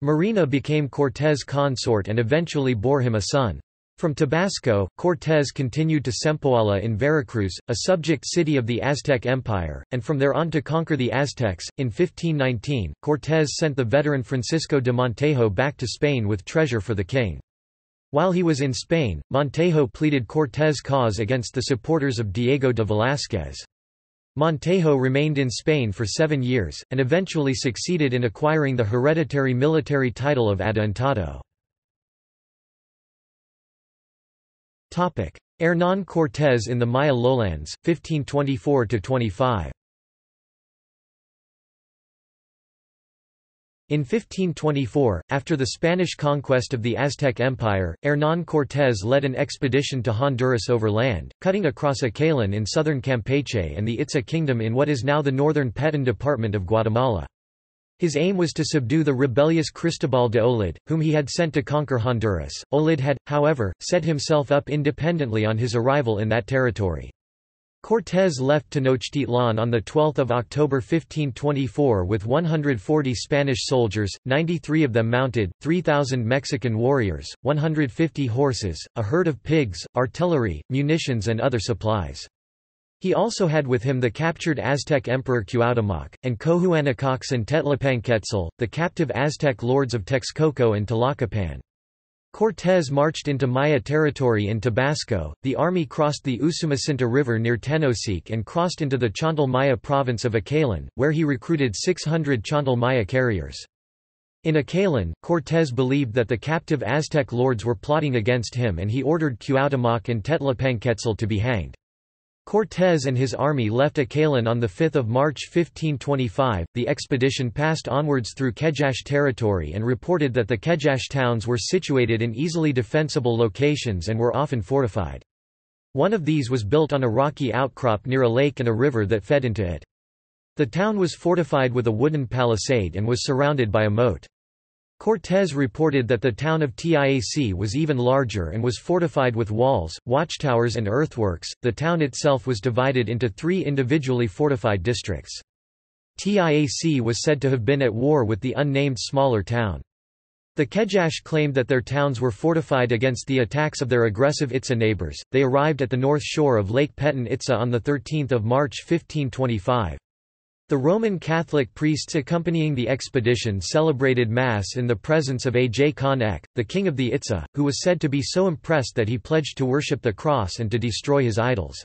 Marina became Cortés' consort and eventually bore him a son. From Tabasco, Cortés continued to Sempoala in Veracruz, a subject city of the Aztec Empire, and from there on to conquer the Aztecs. In fifteen nineteen, Cortés sent the veteran Francisco de Montejo back to Spain with treasure for the king. While he was in Spain, Montejo pleaded Cortés' cause against the supporters of Diego de Velázquez. Montejo remained in Spain for seven years, and eventually succeeded in acquiring the hereditary military title of Adelantado. Hernán Cortés in the Maya lowlands, fifteen twenty-four to twenty-five. In fifteen twenty-four, after the Spanish conquest of the Aztec Empire, Hernán Cortés led an expedition to Honduras overland, cutting across Acaylan in southern Campeche and the Itza Kingdom in what is now the northern Petén department of Guatemala. His aim was to subdue the rebellious Cristóbal de Olid, whom he had sent to conquer Honduras. Olid had, however, set himself up independently on his arrival in that territory. Cortés left Tenochtitlan on the twelfth of October fifteen twenty-four with one hundred forty Spanish soldiers, ninety-three of them mounted, three thousand Mexican warriors, one hundred fifty horses, a herd of pigs, artillery, munitions and other supplies. He also had with him the captured Aztec Emperor Cuauhtémoc, and Cojuanacox and Tetlapanquetzal, the captive Aztec lords of Texcoco and Tlacopan. Cortés marched into Maya territory in Tabasco, the army crossed the Usumacinta River near Tenosique and crossed into the Chontal Maya province of Acaylan, where he recruited six hundred Chontal Maya carriers. In Acaylan, Cortés believed that the captive Aztec lords were plotting against him and he ordered Cuauhtémoc and Tetlapanquetzal to be hanged. Cortés and his army left Acaylan on the fifth of March fifteen twenty-five. The expedition passed onwards through Kejash territory and reported that the Kejash towns were situated in easily defensible locations and were often fortified. One of these was built on a rocky outcrop near a lake and a river that fed into it. The town was fortified with a wooden palisade and was surrounded by a moat. Cortés reported that the town of Tiac was even larger and was fortified with walls, watchtowers and earthworks. The town itself was divided into three individually fortified districts. Tiac was said to have been at war with the unnamed smaller town. The Kejash claimed that their towns were fortified against the attacks of their aggressive Itza neighbors. They arrived at the north shore of Lake Petén Itza on the thirteenth of March fifteen twenty-five. The Roman Catholic priests accompanying the expedition celebrated Mass in the presence of A J Khan Ek, the king of the Itza, who was said to be so impressed that he pledged to worship the cross and to destroy his idols.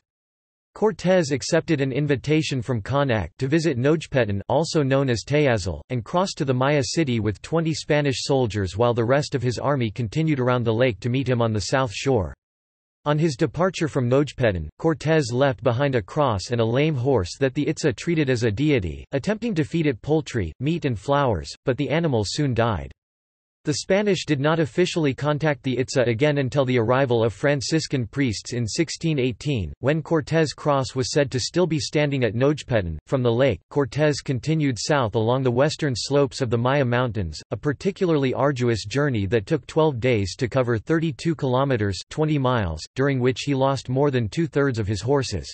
Cortés accepted an invitation from Khan Ek to visit Nojpetén, also known as Tayazal, and crossed to the Maya city with twenty Spanish soldiers while the rest of his army continued around the lake to meet him on the south shore. On his departure from Nojpetén, Cortés left behind a cross and a lame horse that the Itza treated as a deity, attempting to feed it poultry, meat and flowers, but the animal soon died. The Spanish did not officially contact the Itza again until the arrival of Franciscan priests in sixteen eighteen, when Cortés' cross was said to still be standing at Nojpetén. From the lake, Cortés continued south along the western slopes of the Maya Mountains, a particularly arduous journey that took twelve days to cover thirty-two kilometers (twenty miles), during which he lost more than two-thirds of his horses.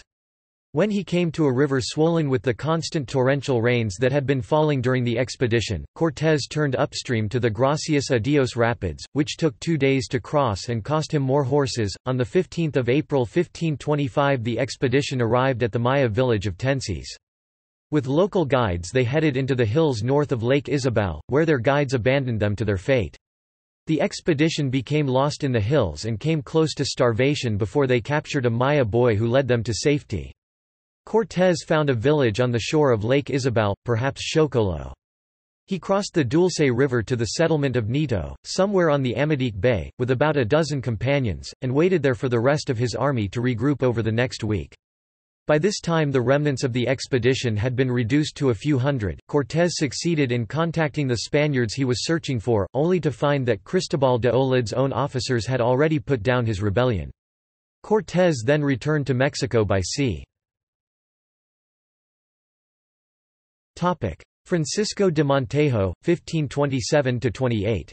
When he came to a river swollen with the constant torrential rains that had been falling during the expedition, Cortés turned upstream to the Gracias a Dios Rapids, which took two days to cross and cost him more horses. On the fifteenth of April fifteen twenty-five, the expedition arrived at the Maya village of Tensis. With local guides, they headed into the hills north of Lake Isabel, where their guides abandoned them to their fate. The expedition became lost in the hills and came close to starvation before they captured a Maya boy who led them to safety. Cortés found a village on the shore of Lake Isabel, perhaps Xocolo. He crossed the Dulce River to the settlement of Nito, somewhere on the Amatique Bay, with about a dozen companions, and waited there for the rest of his army to regroup over the next week. By this time the remnants of the expedition had been reduced to a few hundred. Cortés succeeded in contacting the Spaniards he was searching for, only to find that Cristóbal de Olid's own officers had already put down his rebellion. Cortés then returned to Mexico by sea. Francisco de Montejo, fifteen twenty-seven to twenty-eight.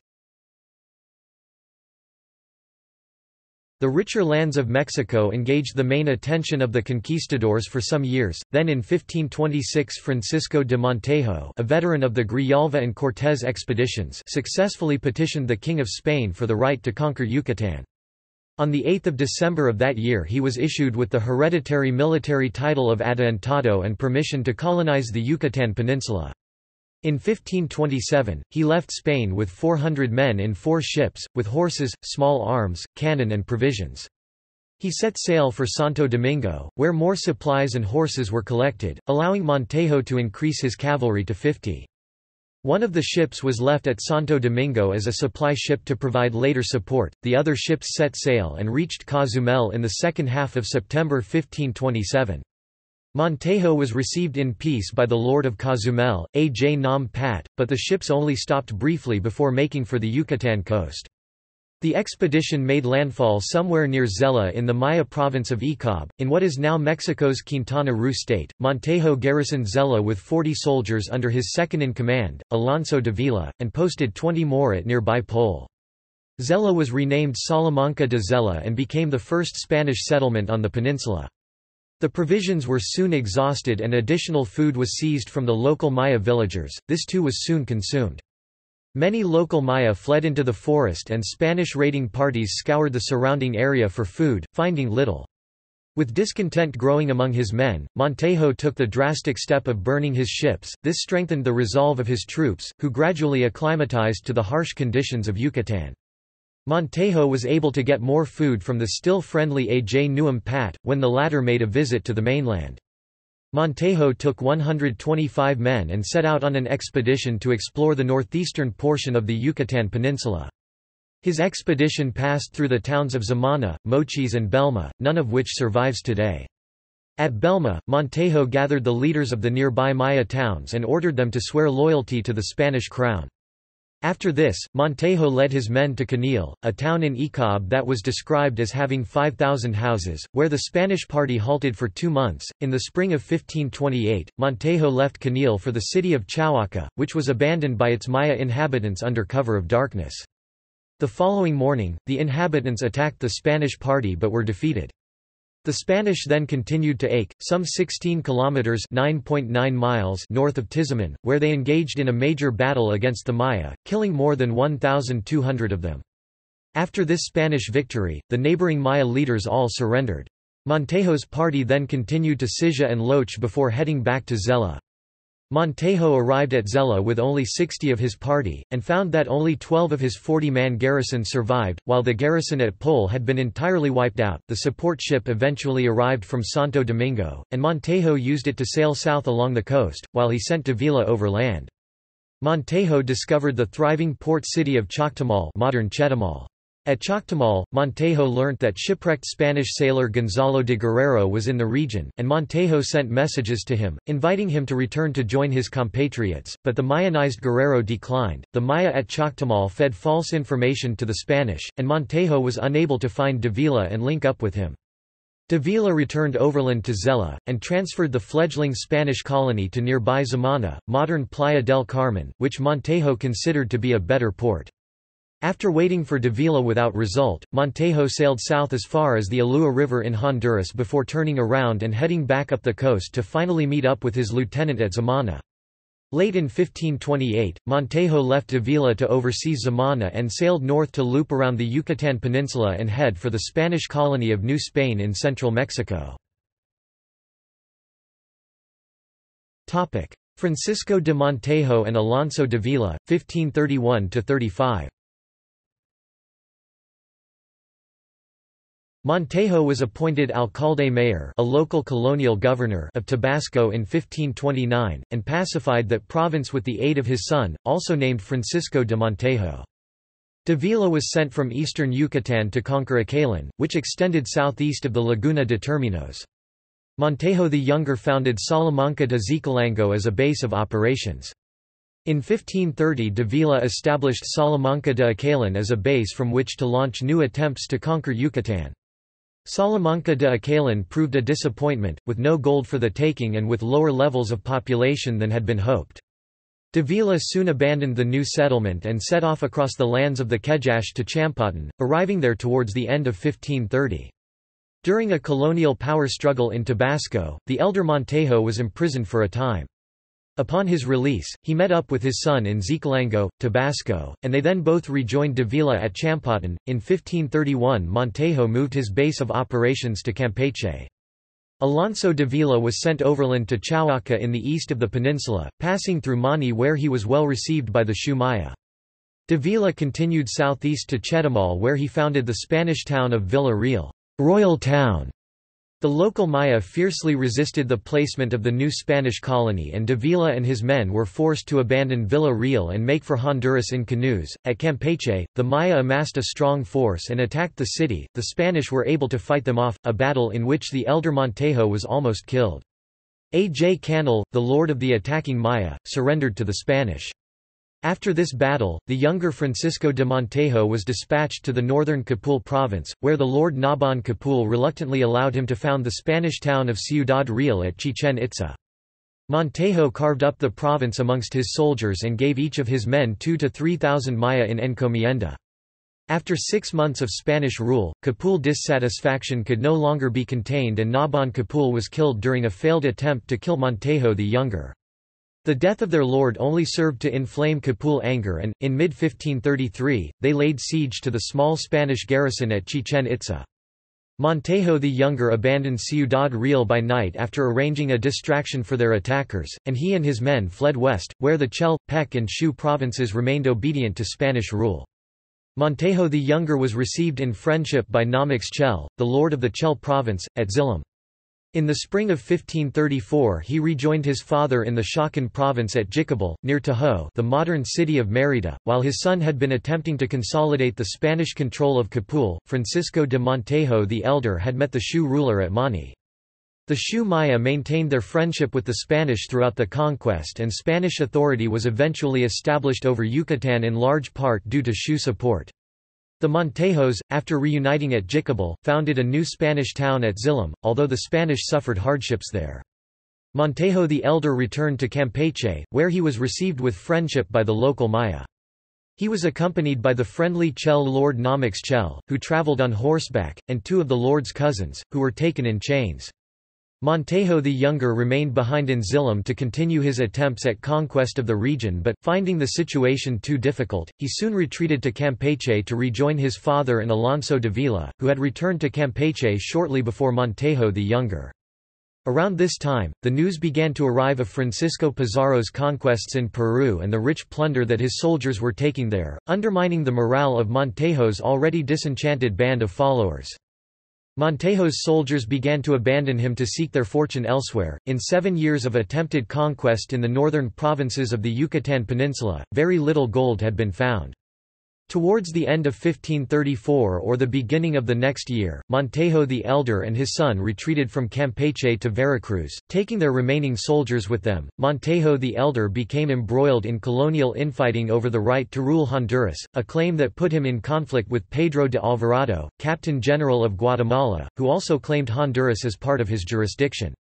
The richer lands of Mexico engaged the main attention of the conquistadors for some years, then in fifteen twenty-six Francisco de Montejo, a veteran of the Grijalva and Cortés expeditions, successfully petitioned the King of Spain for the right to conquer Yucatán. On the eighth of December of that year he was issued with the hereditary military title of Adelantado and permission to colonize the Yucatán Peninsula. In fifteen twenty-seven, he left Spain with four hundred men in four ships, with horses, small arms, cannon and provisions. He set sail for Santo Domingo, where more supplies and horses were collected, allowing Montejo to increase his cavalry to fifty. One of the ships was left at Santo Domingo as a supply ship to provide later support, the other ships set sail and reached Cozumel in the second half of September fifteen twenty-seven. Montejo was received in peace by the Lord of Cozumel, A J Nam Pat, but the ships only stopped briefly before making for the Yucatan coast. The expedition made landfall somewhere near Zela in the Maya province of Icob, in what is now Mexico's Quintana Roo state. Montejo garrisoned Zela with forty soldiers under his second-in-command, Alonso de Ávila, and posted twenty more at nearby Pol. Zela was renamed Salamanca de Zela and became the first Spanish settlement on the peninsula. The provisions were soon exhausted and additional food was seized from the local Maya villagers, this too was soon consumed. Many local Maya fled into the forest and Spanish raiding parties scoured the surrounding area for food, finding little. With discontent growing among his men, Montejo took the drastic step of burning his ships, this strengthened the resolve of his troops, who gradually acclimatized to the harsh conditions of Yucatán. Montejo was able to get more food from the still-friendly A J Nuam Pat, when the latter made a visit to the mainland. Montejo took one hundred twenty-five men and set out on an expedition to explore the northeastern portion of the Yucatan Peninsula. His expedition passed through the towns of Zamana, Mochis and Belma, none of which survives today. At Belma, Montejo gathered the leaders of the nearby Maya towns and ordered them to swear loyalty to the Spanish crown. After this, Montejo led his men to Canil, a town in Icob that was described as having five thousand houses, where the Spanish party halted for two months. In the spring of fifteen twenty-eight, Montejo left Canil for the city of Chahuaca, which was abandoned by its Maya inhabitants under cover of darkness. The following morning, the inhabitants attacked the Spanish party but were defeated. The Spanish then continued to Ake, some sixteen kilometers (nine point nine miles) north of Tiziman, where they engaged in a major battle against the Maya, killing more than one thousand two hundred of them. After this Spanish victory, the neighboring Maya leaders all surrendered. Montejo's party then continued to Silla and Loche before heading back to Zela. Montejo arrived at Zela with only sixty of his party, and found that only twelve of his forty-man garrison survived, while the garrison at Pol had been entirely wiped out. The support ship eventually arrived from Santo Domingo, and Montejo used it to sail south along the coast, while he sent de Ávila overland. Montejo discovered the thriving port city of Choctamal, modern Chetumal. At Choctamal, Montejo learnt that shipwrecked Spanish sailor Gonzalo de Guerrero was in the region, and Montejo sent messages to him, inviting him to return to join his compatriots, but the Mayanized Guerrero declined. The Maya at Choctamal fed false information to the Spanish, and Montejo was unable to find de Ávila and link up with him. De Ávila returned overland to Zela, and transferred the fledgling Spanish colony to nearby Zamana, modern Playa del Carmen, which Montejo considered to be a better port. After waiting for de Ávila without result, Montejo sailed south as far as the Alua River in Honduras before turning around and heading back up the coast to finally meet up with his lieutenant at Zamana. Late in fifteen twenty-eight, Montejo left de Ávila to oversee Zamana and sailed north to loop around the Yucatan Peninsula and head for the Spanish colony of New Spain in central Mexico. Francisco de Montejo and Alonso de Ávila, fifteen thirty-one to thirty-five. Montejo was appointed alcalde mayor, a local colonial governor of Tabasco in fifteen twenty-nine, and pacified that province with the aid of his son, also named Francisco de Montejo. De Ávila was sent from eastern Yucatán to conquer Acalan, which extended southeast of the Laguna de Términos. Montejo the Younger founded Salamanca de Xicalango as a base of operations. In fifteen thirty de Ávila established Salamanca de Acalan as a base from which to launch new attempts to conquer Yucatán. Salamanca de Acalán proved a disappointment, with no gold for the taking and with lower levels of population than had been hoped. Davila soon abandoned the new settlement and set off across the lands of the Kejash to Champotón, arriving there towards the end of fifteen thirty. During a colonial power struggle in Tabasco, the elder Montejo was imprisoned for a time. Upon his release, he met up with his son in Zicalango, Tabasco, and they then both rejoined Davila at Champotón. In fifteen thirty-one, Montejo moved his base of operations to Campeche. Alonso Davila was sent overland to Chahuaca in the east of the peninsula, passing through Mani, where he was well received by the Xiu Maya. Davila continued southeast to Chetumal, where he founded the Spanish town of Villa Real, Royal Town. The local Maya fiercely resisted the placement of the new Spanish colony, and Davila and his men were forced to abandon Villa Real and make for Honduras in canoes. At Campeche, the Maya amassed a strong force and attacked the city. The Spanish were able to fight them off, a battle in which the elder Montejo was almost killed. A J Canal, the lord of the attacking Maya, surrendered to the Spanish. After this battle, the younger Francisco de Montejo was dispatched to the northern Capul province, where the Lord Nabon Capul reluctantly allowed him to found the Spanish town of Ciudad Real at Chichen Itza. Montejo carved up the province amongst his soldiers and gave each of his men two to three thousand Maya in encomienda. After six months of Spanish rule, Capul dissatisfaction could no longer be contained, and Nabon Capul was killed during a failed attempt to kill Montejo the Younger. The death of their lord only served to inflame Capul anger, and, in mid fifteen thirty-three, they laid siege to the small Spanish garrison at Chichen Itza. Montejo the Younger abandoned Ciudad Real by night after arranging a distraction for their attackers, and he and his men fled west, where the Chel, Pec and Xiu provinces remained obedient to Spanish rule. Montejo the Younger was received in friendship by Namix Chel, the lord of the Chel province, at Zilum. In the spring of fifteen thirty-four he rejoined his father in the Chacan province at Jicabal, near Tahoe, the modern city of Mérida. While his son had been attempting to consolidate the Spanish control of Capul, Francisco de Montejo the Elder had met the Xiu ruler at Mani. The Xiu Maya maintained their friendship with the Spanish throughout the conquest, and Spanish authority was eventually established over Yucatán in large part due to Xiu support. The Montejos, after reuniting at Jicabal, founded a new Spanish town at Zilum, although the Spanish suffered hardships there. Montejo the Elder returned to Campeche, where he was received with friendship by the local Maya. He was accompanied by the friendly Chel Lord Namix Chel, who traveled on horseback, and two of the Lord's cousins, who were taken in chains. Montejo the Younger remained behind in Zilum to continue his attempts at conquest of the region, but, finding the situation too difficult, he soon retreated to Campeche to rejoin his father and Alonso Davila, who had returned to Campeche shortly before Montejo the Younger. Around this time, the news began to arrive of Francisco Pizarro's conquests in Peru and the rich plunder that his soldiers were taking there, undermining the morale of Montejo's already disenchanted band of followers. Montejo's soldiers began to abandon him to seek their fortune elsewhere. In seven years of attempted conquest in the northern provinces of the Yucatán Peninsula, very little gold had been found. Towards the end of fifteen thirty-four or the beginning of the next year, Montejo the Elder and his son retreated from Campeche to Veracruz, taking their remaining soldiers with them. Montejo the Elder became embroiled in colonial infighting over the right to rule Honduras, a claim that put him in conflict with Pedro de Alvarado, Captain General of Guatemala, who also claimed Honduras as part of his jurisdiction.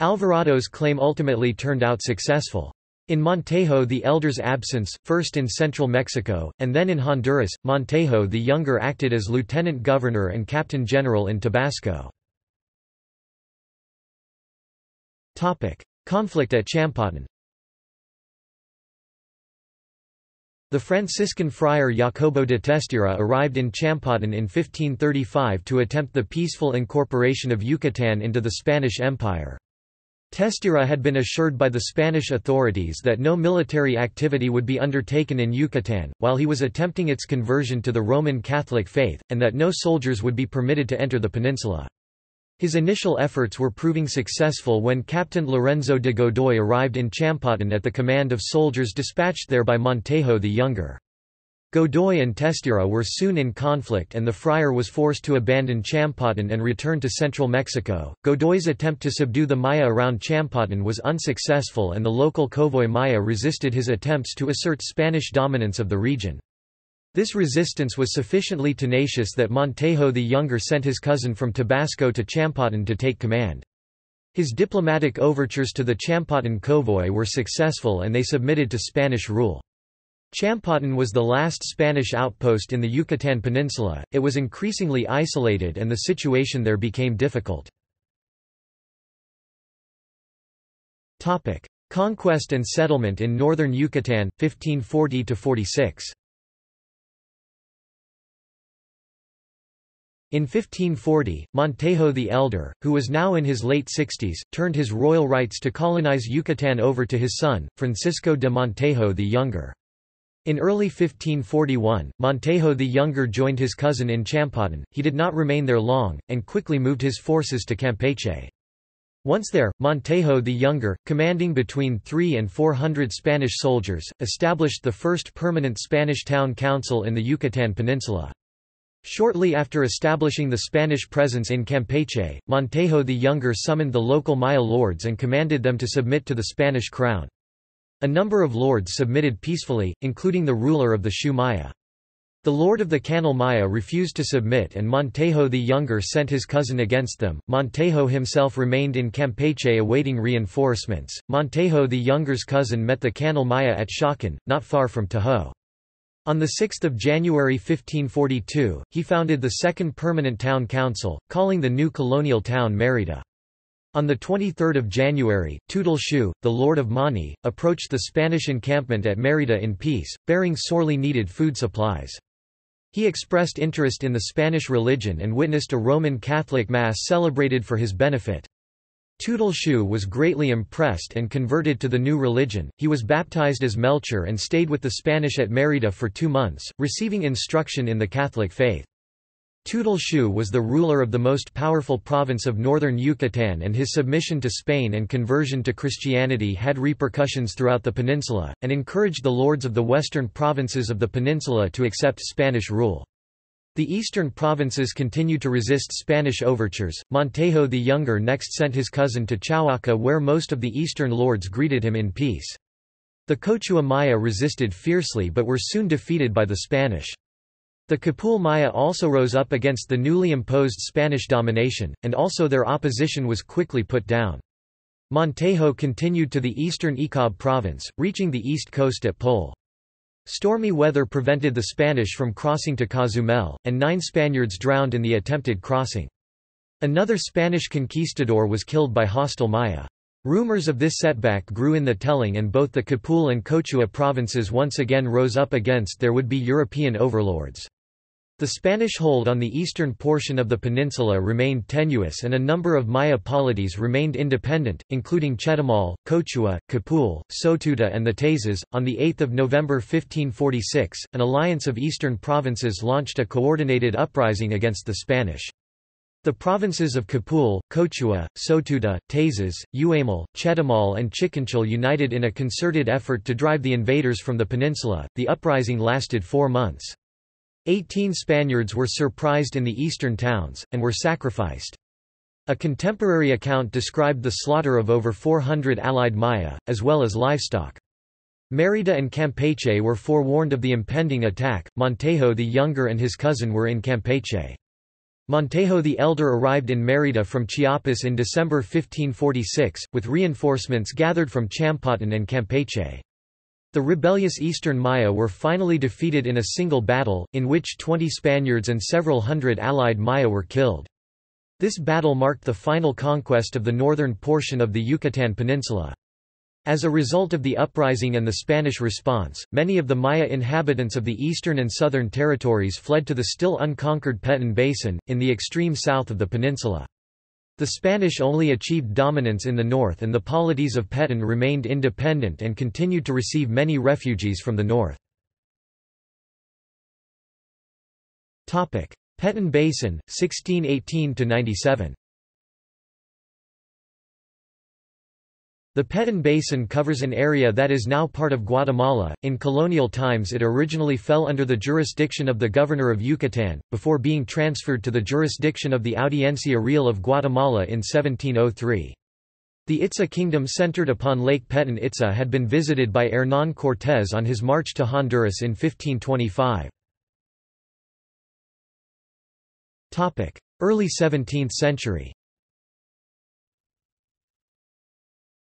Alvarado's claim ultimately turned out successful. In Montejo the Elder's absence, first in central Mexico, and then in Honduras, Montejo the Younger acted as lieutenant governor and captain general in Tabasco. Conflict at Champotón. The Franciscan friar Jacobo de Testira arrived in Champotón in fifteen thirty-five to attempt the peaceful incorporation of Yucatán into the Spanish Empire. Testira had been assured by the Spanish authorities that no military activity would be undertaken in Yucatán, while he was attempting its conversion to the Roman Catholic faith, and that no soldiers would be permitted to enter the peninsula. His initial efforts were proving successful when Captain Lorenzo de Godoy arrived in Champotón at the command of soldiers dispatched there by Montejo the Younger. Godoy and Testira were soon in conflict, and the friar was forced to abandon Champotón and return to central Mexico. Godoy's attempt to subdue the Maya around Champotón was unsuccessful, and the local K'ovoi Maya resisted his attempts to assert Spanish dominance of the region. This resistance was sufficiently tenacious that Montejo the Younger sent his cousin from Tabasco to Champotan to take command. His diplomatic overtures to the Champotan K'ovoi were successful and they submitted to Spanish rule. Champotan was the last Spanish outpost in the Yucatan Peninsula, it was increasingly isolated and the situation there became difficult. Conquest and settlement in northern Yucatan, fifteen forty to forty-six. In fifteen forty, Montejo the Elder, who was now in his late sixties, turned his royal rights to colonize Yucatan over to his son, Francisco de Montejo the Younger. In early fifteen forty-one, Montejo the Younger joined his cousin in Champotan. He did not remain there long, and quickly moved his forces to Campeche. Once there, Montejo the Younger, commanding between three and four hundred Spanish soldiers, established the first permanent Spanish town council in the Yucatan Peninsula. Shortly after establishing the Spanish presence in Campeche, Montejo the Younger summoned the local Maya lords and commanded them to submit to the Spanish crown. A number of lords submitted peacefully, including the ruler of the Xiu Maya. The lord of the Canal Maya refused to submit and Montejo the Younger sent his cousin against them. Montejo himself remained in Campeche awaiting reinforcements. Montejo the Younger's cousin met the Canal Maya at Chacan, not far from Tahoe. On the sixth of January fifteen forty-two, he founded the second permanent town council, calling the new colonial town Mérida. On the twenty-third of January, Tutul Xiu, the Lord of Mani, approached the Spanish encampment at Mérida in peace, bearing sorely needed food supplies. He expressed interest in the Spanish religion and witnessed a Roman Catholic Mass celebrated for his benefit. Tutul Xiu was greatly impressed and converted to the new religion. He was baptized as Melchor and stayed with the Spanish at Mérida for two months, receiving instruction in the Catholic faith. Tutul Xiu was the ruler of the most powerful province of northern Yucatan and his submission to Spain and conversion to Christianity had repercussions throughout the peninsula, and encouraged the lords of the western provinces of the peninsula to accept Spanish rule. The eastern provinces continued to resist Spanish overtures. Montejo the Younger next sent his cousin to Chahuaca, where most of the eastern lords greeted him in peace. The Quechua Maya resisted fiercely but were soon defeated by the Spanish. The Kapul Maya also rose up against the newly imposed Spanish domination, and also their opposition was quickly put down. Montejo continued to the eastern Icab province, reaching the east coast at Pol. Stormy weather prevented the Spanish from crossing to Cozumel, and nine Spaniards drowned in the attempted crossing. Another Spanish conquistador was killed by hostile Maya. Rumors of this setback grew in the telling and both the Kapul and Quechua provinces once again rose up against there would be European overlords. The Spanish hold on the eastern portion of the peninsula remained tenuous and a number of Maya polities remained independent, including Chetamal, Quechua, Kapul, Sotuta and the Tazas. On the eighth of November fifteen forty-six, an alliance of eastern provinces launched a coordinated uprising against the Spanish. The provinces of Kapul, Quechua, Sotuta, Tazas, Uamal, Chetamal, and Chicanchal united in a concerted effort to drive the invaders from the peninsula. The uprising lasted four months. Eighteen Spaniards were surprised in the eastern towns, and were sacrificed. A contemporary account described the slaughter of over four hundred allied Maya, as well as livestock. Mérida and Campeche were forewarned of the impending attack. Montejo the Younger and his cousin were in Campeche. Montejo the Elder arrived in Mérida from Chiapas in December fifteen forty-six, with reinforcements gathered from Champotan and Campeche. The rebellious eastern Maya were finally defeated in a single battle, in which twenty Spaniards and several hundred allied Maya were killed. This battle marked the final conquest of the northern portion of the Yucatan Peninsula. As a result of the uprising and the Spanish response, many of the Maya inhabitants of the eastern and southern territories fled to the still unconquered Petén Basin, in the extreme south of the peninsula. The Spanish only achieved dominance in the north and the polities of Petén remained independent and continued to receive many refugees from the north. Petén Basin, sixteen eighteen to ninety-seven. The Petén Basin covers an area that is now part of Guatemala. In colonial times it originally fell under the jurisdiction of the governor of Yucatan, before being transferred to the jurisdiction of the Audiencia Real of Guatemala in seventeen oh three. The Itza kingdom centered upon Lake Petén. Itza had been visited by Hernán Cortés on his march to Honduras in fifteen twenty-five. Early seventeenth century.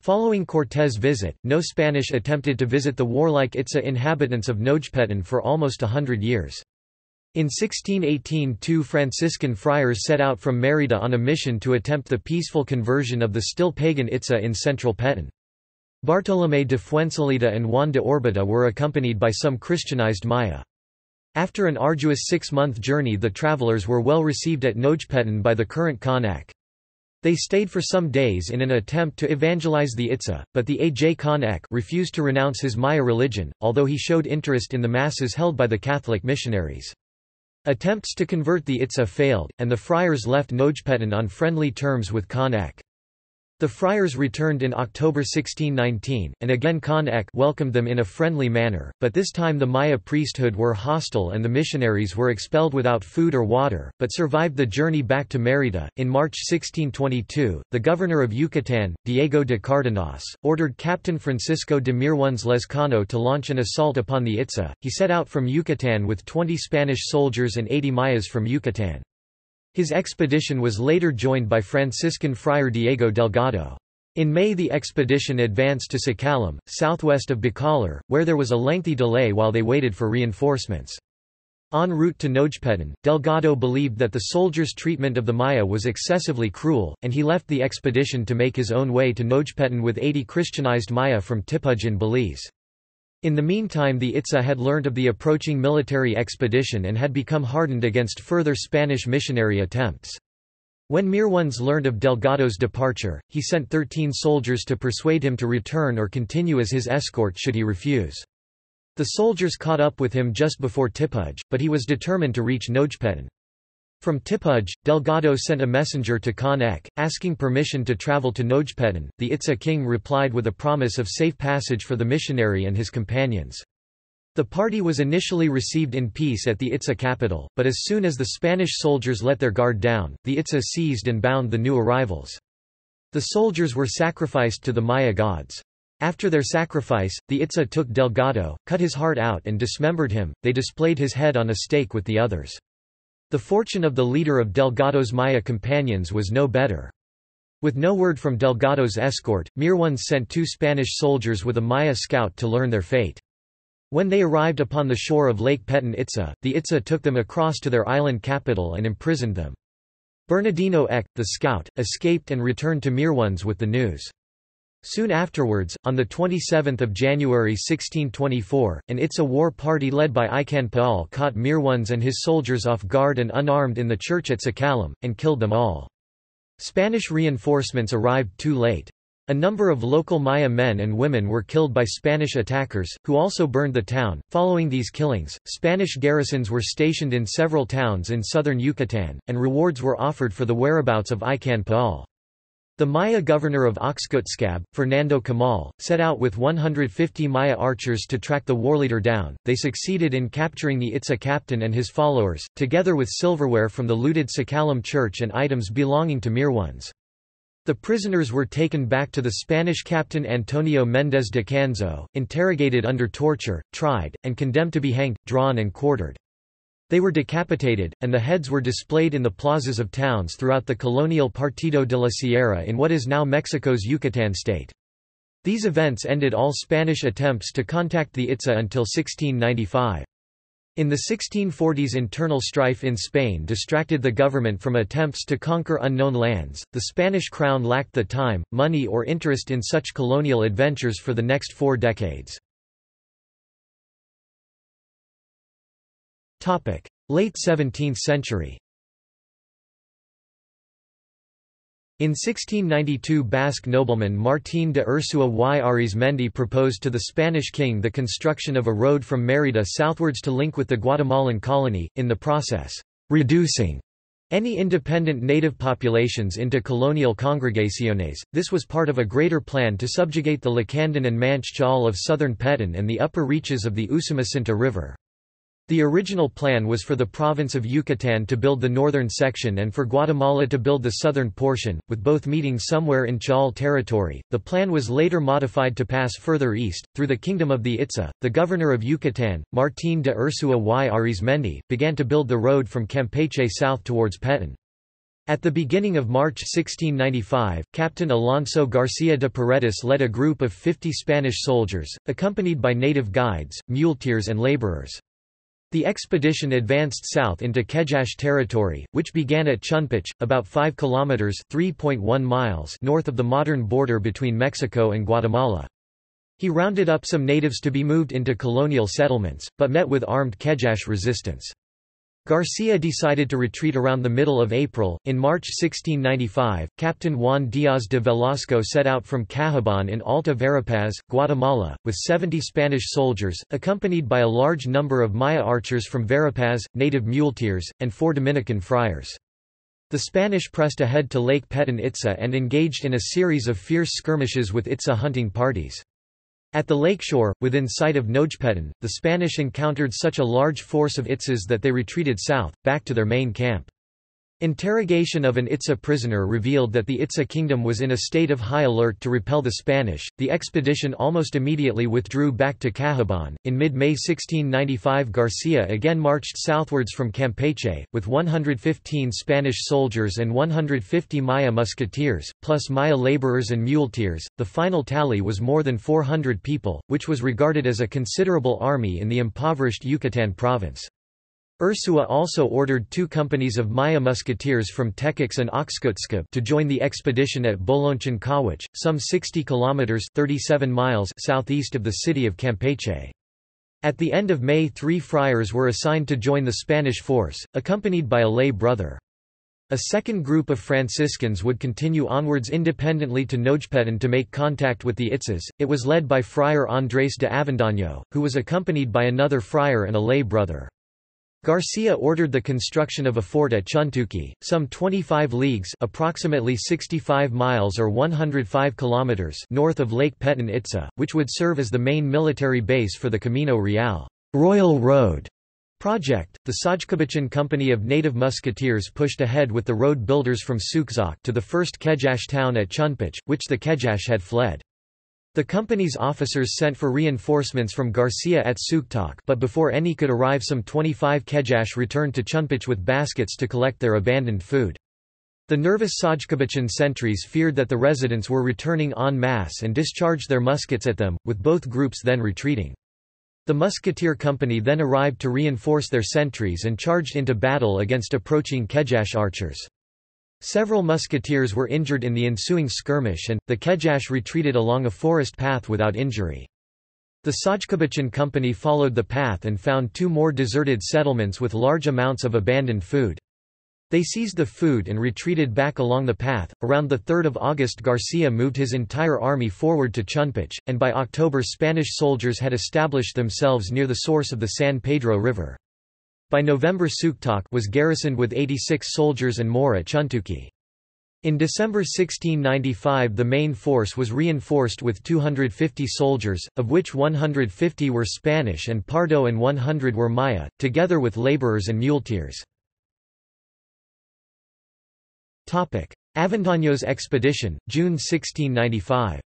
Following Cortés' visit, no Spanish attempted to visit the warlike Itza inhabitants of Nojpetan for almost a hundred years. In sixteen eighteen two Franciscan friars set out from Mérida on a mission to attempt the peaceful conversion of the still pagan Itza in central Petén. Bartolomé de Fuensalida and Juan de Orbita were accompanied by some Christianized Maya. After an arduous six-month journey the travelers were well received at Nojpetan by the current Khan Ek. They stayed for some days in an attempt to evangelize the Itza, but the A J Khan Ek refused to renounce his Maya religion, although he showed interest in the masses held by the Catholic missionaries. Attempts to convert the Itza failed, and the friars left Nojpetan on friendly terms with Khan Ek. The friars returned in October sixteen nineteen, and again Khan Ek welcomed them in a friendly manner, but this time the Maya priesthood were hostile and the missionaries were expelled without food or water, but survived the journey back to Mérida. In March sixteen twenty-two, the governor of Yucatán, Diego de Cárdenas, ordered Captain Francisco de Mirones Lezcano to launch an assault upon the Itza. He set out from Yucatán with twenty Spanish soldiers and eighty Mayas from Yucatán. His expedition was later joined by Franciscan friar Diego Delgado. In May the expedition advanced to Sacalum, southwest of Bacalar, where there was a lengthy delay while they waited for reinforcements. En route to Nojpetan, Delgado believed that the soldiers' treatment of the Maya was excessively cruel, and he left the expedition to make his own way to Nojpetan with eighty Christianized Maya from Tipuj in Belize. In the meantime the Itza had learnt of the approaching military expedition and had become hardened against further Spanish missionary attempts. When Mirones learned of Delgado's departure, he sent thirteen soldiers to persuade him to return or continue as his escort should he refuse. The soldiers caught up with him just before Tipuj, but he was determined to reach Nojpetan. From Tipuj, Delgado sent a messenger to Khan Ek, asking permission to travel to Nojpetan. The Itza king replied with a promise of safe passage for the missionary and his companions. The party was initially received in peace at the Itza capital, but as soon as the Spanish soldiers let their guard down, the Itza seized and bound the new arrivals. The soldiers were sacrificed to the Maya gods. After their sacrifice, the Itza took Delgado, cut his heart out and dismembered him. They displayed his head on a stake with the others. The fortune of the leader of Delgado's Maya companions was no better. With no word from Delgado's escort, Mirones sent two Spanish soldiers with a Maya scout to learn their fate. When they arrived upon the shore of Lake Petén Itza, the Itza took them across to their island capital and imprisoned them. Bernardino Ek, the scout, escaped and returned to Mirones with the news. Soon afterwards, on the twenty-seventh of January sixteen twenty-four, an Itza war party led by Ican Paal caught Mirones and his soldiers off guard and unarmed in the church at Sacalum, and killed them all. Spanish reinforcements arrived too late. A number of local Maya men and women were killed by Spanish attackers, who also burned the town. Following these killings, Spanish garrisons were stationed in several towns in southern Yucatán, and rewards were offered for the whereabouts of Ican Paal. The Maya governor of Oxcotskab, Fernando Camal, set out with one hundred fifty Maya archers to track the warleader down. They succeeded in capturing the Itza captain and his followers, together with silverware from the looted Sacalum church and items belonging to Mirones. The prisoners were taken back to the Spanish captain Antonio Méndez de Canzo, interrogated under torture, tried, and condemned to be hanged, drawn and quartered. They were decapitated, and the heads were displayed in the plazas of towns throughout the colonial Partido de la Sierra in what is now Mexico's Yucatán state. These events ended all Spanish attempts to contact the Itza until sixteen ninety-five. In the sixteen forties, internal strife in Spain distracted the government from attempts to conquer unknown lands. The Spanish crown lacked the time, money, or interest in such colonial adventures for the next four decades. Late seventeenth century. In sixteen ninety-two Basque nobleman Martín de Ursúa y Arizmendi proposed to the Spanish king the construction of a road from Mérida southwards to link with the Guatemalan colony, in the process, reducing any independent native populations into colonial congregaciones. This was part of a greater plan to subjugate the Lacandon and Manchchal of southern Petén and the upper reaches of the Usumacinta River. The original plan was for the province of Yucatán to build the northern section and for Guatemala to build the southern portion, with both meeting somewhere in Chaal territory. The plan was later modified to pass further east, through the kingdom of the Itza. The governor of Yucatán, Martín de Ursúa y Arizmendi, began to build the road from Campeche south towards Petén. At the beginning of March sixteen ninety-five, Captain Alonso García de Paredes led a group of fifty Spanish soldiers, accompanied by native guides, muleteers and laborers. The expedition advanced south into Kejash territory, which began at Chunpich, about five kilometers (three point one miles) north of the modern border between Mexico and Guatemala. He rounded up some natives to be moved into colonial settlements, but met with armed Kejash resistance. Garcia decided to retreat around the middle of April. In March sixteen ninety-five, Captain Juan Diaz de Velasco set out from Cajaban in Alta Verapaz, Guatemala, with seventy Spanish soldiers, accompanied by a large number of Maya archers from Verapaz, native muleteers, and four Dominican friars. The Spanish pressed ahead to Lake Petén Itzá and engaged in a series of fierce skirmishes with Itzá hunting parties. At the lakeshore, within sight of Nojpetén, the Spanish encountered such a large force of Itzas that they retreated south, back to their main camp. Interrogation of an Itza prisoner revealed that the Itza kingdom was in a state of high alert to repel the Spanish. The expedition almost immediately withdrew back to Cajaban. In mid-May sixteen ninety-five, Garcia again marched southwards from Campeche, with one hundred fifteen Spanish soldiers and one hundred fifty Maya musketeers, plus Maya laborers and muleteers. The final tally was more than four hundred people, which was regarded as a considerable army in the impoverished Yucatán province. Ursúa also ordered two companies of Maya musketeers from Tecax and Oxcotskib to join the expedition at Bolonchancawich, some sixty kilometers (thirty-seven miles) southeast of the city of Campeche. At the end of May, three friars were assigned to join the Spanish force, accompanied by a lay brother. A second group of Franciscans would continue onwards independently to Nojpetén to make contact with the Itzas. It was led by Friar Andrés de Avendaño, who was accompanied by another friar and a lay brother. Garcia ordered the construction of a fort at Chuntuqui, some twenty-five leagues approximately sixty-five miles or one hundred five kilometers north of Lake Petén Itzá, which would serve as the main military base for the Camino Real Royal Road project. The Sajkabachan company of native musketeers pushed ahead with the road builders from Sukzak to the first Kejash town at Chunpich, which the Kejash had fled. The company's officers sent for reinforcements from Garcia at Suktok, but before any could arrive some twenty-five Kejash returned to Chunpich with baskets to collect their abandoned food. The nervous Sajkabachan sentries feared that the residents were returning en masse and discharged their muskets at them, with both groups then retreating. The musketeer company then arrived to reinforce their sentries and charged into battle against approaching Kejash archers. Several musketeers were injured in the ensuing skirmish and, the Kejash retreated along a forest path without injury. The Sajkabachan company followed the path and found two more deserted settlements with large amounts of abandoned food. They seized the food and retreated back along the path. Around the third of August, Garcia moved his entire army forward to Chunpich, and by October Spanish soldiers had established themselves near the source of the San Pedro River. By November, Suktok was garrisoned with eighty-six soldiers and more at Chuntuqui. In December sixteen ninety-five, the main force was reinforced with two hundred fifty soldiers, of which one hundred fifty were Spanish and Pardo and one hundred were Maya, together with laborers and muleteers. Topic: Avendaño's expedition, June sixteen ninety-five.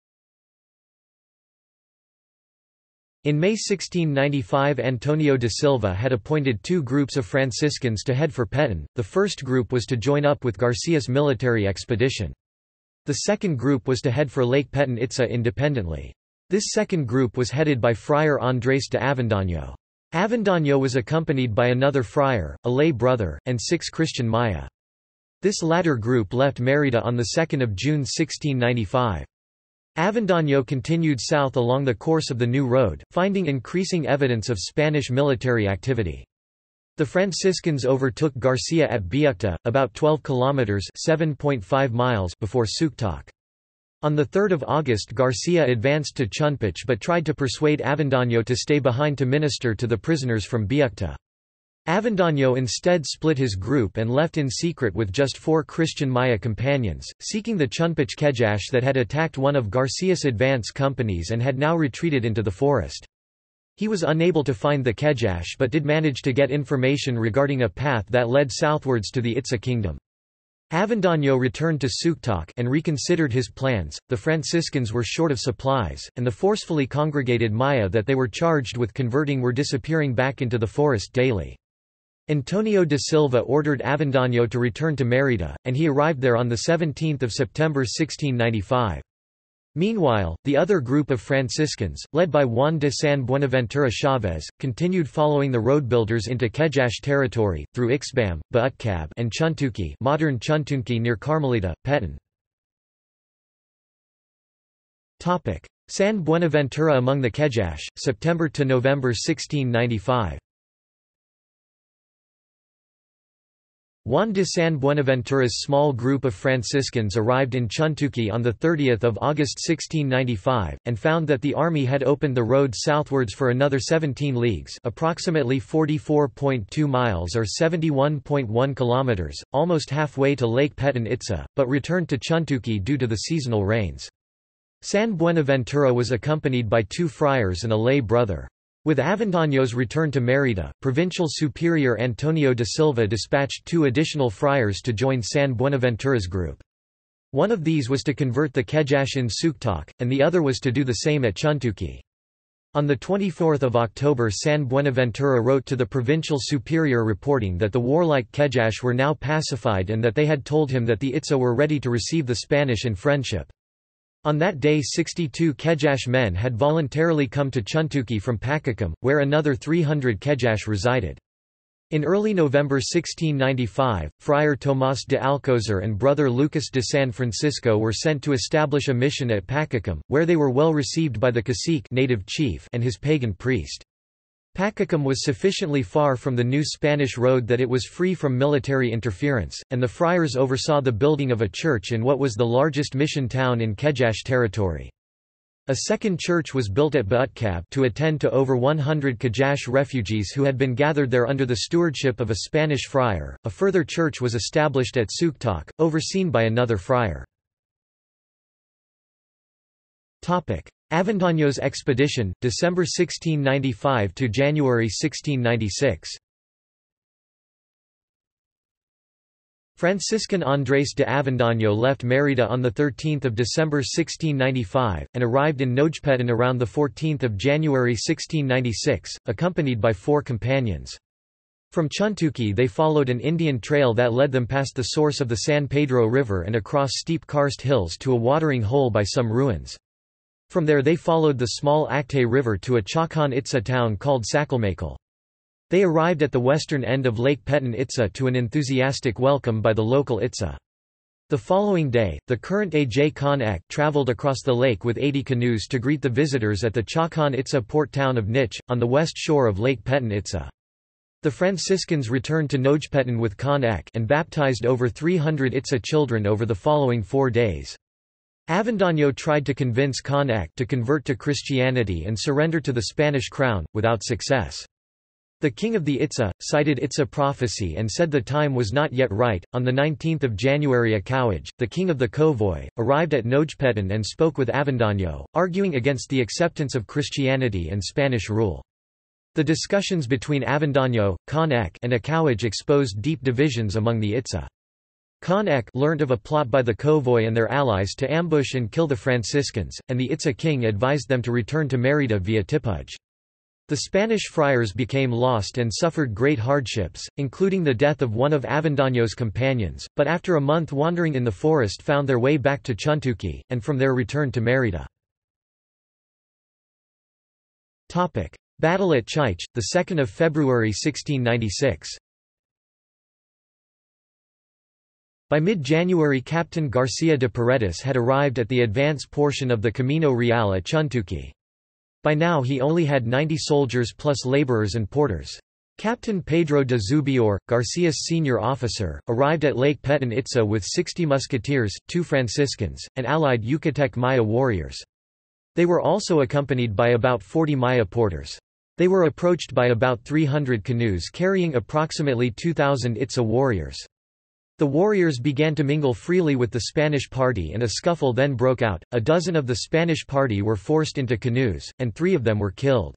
In May sixteen ninety-five, Antonio da Silva had appointed two groups of Franciscans to head for Petén. The first group was to join up with Garcia's military expedition. The second group was to head for Lake Petén Itzá independently. This second group was headed by Friar Andrés de Avendaño. Avendaño was accompanied by another friar, a lay brother, and six Christian Maya. This latter group left Mérida on the second of June sixteen ninety-five. Avendaño continued south along the course of the new road, finding increasing evidence of Spanish military activity. The Franciscans overtook Garcia at Biucta, about twelve kilometers (seven point five miles) before Suktok. On the third of August, Garcia advanced to Chunpich but tried to persuade Avendaño to stay behind to minister to the prisoners from Biucta. Avendaño instead split his group and left in secret with just four Christian Maya companions, seeking the Chunpich Kejash that had attacked one of Garcia's advance companies and had now retreated into the forest. He was unable to find the Kejash but did manage to get information regarding a path that led southwards to the Itza kingdom. Avendaño returned to Suktok and reconsidered his plans. The Franciscans were short of supplies, and the forcefully congregated Maya that they were charged with converting were disappearing back into the forest daily. Antonio da Silva ordered Avendaño to return to Mérida, and he arrived there on the seventeenth of September sixteen ninety-five. Meanwhile, the other group of Franciscans, led by Juan de San Buenaventura Chavez, continued following the roadbuilders into Kejash territory, through Ixbam, Ba'utkab and Chuntuki, modern Chuntunki near Carmelita, Petén. San Buenaventura among the Kejash, September to November sixteen ninety-five. Juan de San Buenaventura's small group of Franciscans arrived in Chuntuki on the thirtieth of August sixteen ninety-five, and found that the army had opened the road southwards for another seventeen leagues, approximately forty-four point two miles or seventy-one point one kilometers, almost halfway to Lake Petén Itza, but returned to Chuntuki due to the seasonal rains. San Buenaventura was accompanied by two friars and a lay brother. With Avendaño's return to Mérida, Provincial Superior Antonio da Silva dispatched two additional friars to join San Buenaventura's group. One of these was to convert the Kejash in Suktok, and the other was to do the same at Chuntuki. On the twenty-fourth of October, San Buenaventura wrote to the Provincial Superior reporting that the warlike Kejash were now pacified and that they had told him that the Itza were ready to receive the Spanish in friendship. On that day sixty-two Kejash men had voluntarily come to Chuntuki from Pakakam, where another three hundred Kejash resided. In early November sixteen ninety-five, Friar Tomás de Alcózar and brother Lucas de San Francisco were sent to establish a mission at Pakakam, where they were well received by the cacique native chief and his pagan priest. Pakakam was sufficiently far from the new Spanish road that it was free from military interference, and the friars oversaw the building of a church in what was the largest mission town in Kejash territory. A second church was built at Ba'utkab to attend to over one hundred Kejash refugees who had been gathered there under the stewardship of a Spanish friar. A further church was established at Suktok, overseen by another friar. Avendaño's expedition, December sixteen ninety-five to January sixteen ninety-six. Franciscan Andrés de Avendaño left Mérida on the thirteenth of December sixteen ninety-five and arrived in Nojpetén around the fourteenth of January sixteen ninety-six, accompanied by four companions. From Chuntuki they followed an Indian trail that led them past the source of the San Pedro River and across steep karst hills to a watering hole by some ruins. From there they followed the small Acte River to a Chakhan Itza town called Sakalmakal. They arrived at the western end of Lake Petén Itza to an enthusiastic welcome by the local Itza. The following day, the current A J Khan Ek traveled across the lake with eighty canoes to greet the visitors at the Chakhan Itza port town of Nich, on the west shore of Lake Petén Itza. The Franciscans returned to Nojpetén with Khan Ek and baptized over three hundred Itza children over the following four days. Avendaño tried to convince Khan Ek to convert to Christianity and surrender to the Spanish crown, without success. The king of the Itza cited Itza prophecy and said the time was not yet right. On the nineteenth of January, Akawaj, the king of the K'ovoi, arrived at Nojpetén and spoke with Avendaño, arguing against the acceptance of Christianity and Spanish rule. The discussions between Avendaño, Khan Ek, and Akawaj exposed deep divisions among the Itza. Khan Ek learnt of a plot by the K'ovoi and their allies to ambush and kill the Franciscans, and the Itza king advised them to return to Mérida via Tipuj. The Spanish friars became lost and suffered great hardships, including the death of one of Avendaño's companions, but after a month wandering in the forest found their way back to Chuntuki, and from there returned to Mérida. Battle at Chaich, the second of February sixteen ninety-six. By mid-January, Captain García de Paredes had arrived at the advance portion of the Camino Real at Chuntuki. By now he only had ninety soldiers plus laborers and porters. Captain Pedro de Zubior, Garcia's senior officer, arrived at Lake Petén Itza with sixty musketeers, two Franciscans, and allied Yucatec Maya warriors. They were also accompanied by about forty Maya porters. They were approached by about three hundred canoes carrying approximately two thousand Itza warriors. The warriors began to mingle freely with the Spanish party and a scuffle then broke out. A dozen of the Spanish party were forced into canoes, and three of them were killed.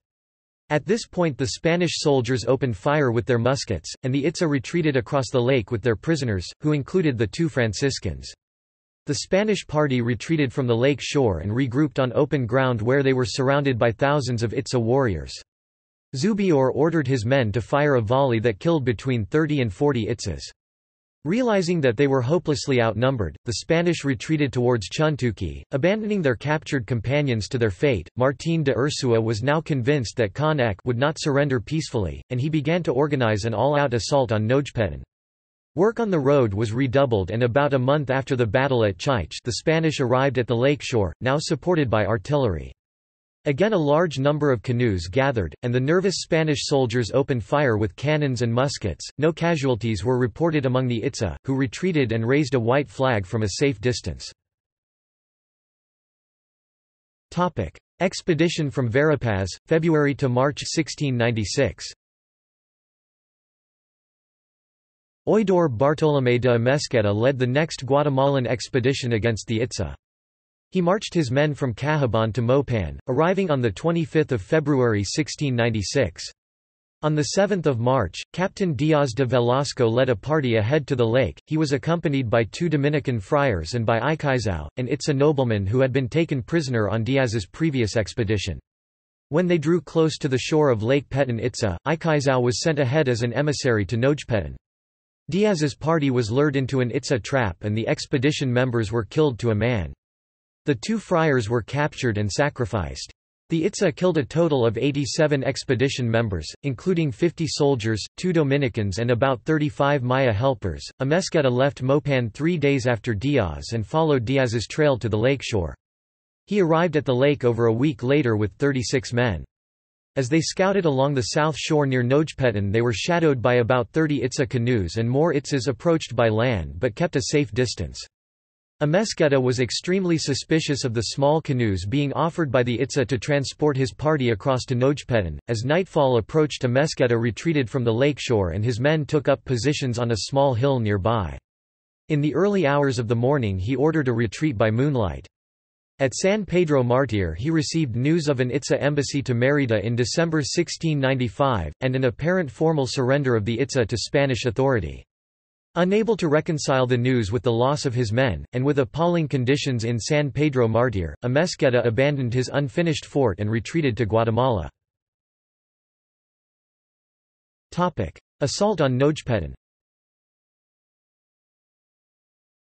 At this point the Spanish soldiers opened fire with their muskets, and the Itza retreated across the lake with their prisoners, who included the two Franciscans. The Spanish party retreated from the lake shore and regrouped on open ground where they were surrounded by thousands of Itza warriors. Zubior ordered his men to fire a volley that killed between thirty and forty Itzas. Realizing that they were hopelessly outnumbered, the Spanish retreated towards Chuntuqui, abandoning their captured companions to their fate. Martín de Ursúa was now convinced that Khan Ek would not surrender peacefully, and he began to organize an all-out assault on Nojpeten. Work on the road was redoubled, and about a month after the battle at Chaich, the Spanish arrived at the lakeshore, now supported by artillery. Again a large number of canoes gathered, and the nervous Spanish soldiers opened fire with cannons and muskets. No casualties were reported among the Itza, who retreated and raised a white flag from a safe distance. Topic: Expedition from Verapaz, February to March sixteen ninety-six. Oidor Bartolomé de Amesqueta led the next Guatemalan expedition against the Itza. He marched his men from Cajaban to Mopan, arriving on the twenty-fifth of February sixteen ninety-six. On the seventh of March, Captain Diaz de Velasco led a party ahead to the lake. He was accompanied by two Dominican friars and by Icaizao, an Itza nobleman who had been taken prisoner on Diaz's previous expedition. When they drew close to the shore of Lake Petén Itza, Icaizao was sent ahead as an emissary to Nojpeten. Diaz's party was lured into an Itza trap and the expedition members were killed to a man. The two friars were captured and sacrificed. The Itza killed a total of eighty-seven expedition members, including fifty soldiers, two Dominicans and about thirty-five Maya helpers. Amesqueta left Mopan three days after Diaz and followed Diaz's trail to the lakeshore. He arrived at the lake over a week later with thirty-six men. As they scouted along the south shore near Nojpeten they were shadowed by about thirty Itza canoes and more Itzas approached by land but kept a safe distance. Amesqueta was extremely suspicious of the small canoes being offered by the Itza to transport his party across to Nojpeten. As nightfall approached Amesqueta retreated from the lakeshore and his men took up positions on a small hill nearby. In the early hours of the morning he ordered a retreat by moonlight. At San Pedro Martir he received news of an Itza embassy to Mérida in December sixteen ninety-five, and an apparent formal surrender of the Itza to Spanish authority. Unable to reconcile the news with the loss of his men, and with appalling conditions in San Pedro Martir, Amesqueta abandoned his unfinished fort and retreated to Guatemala. Assault on Nojpeten.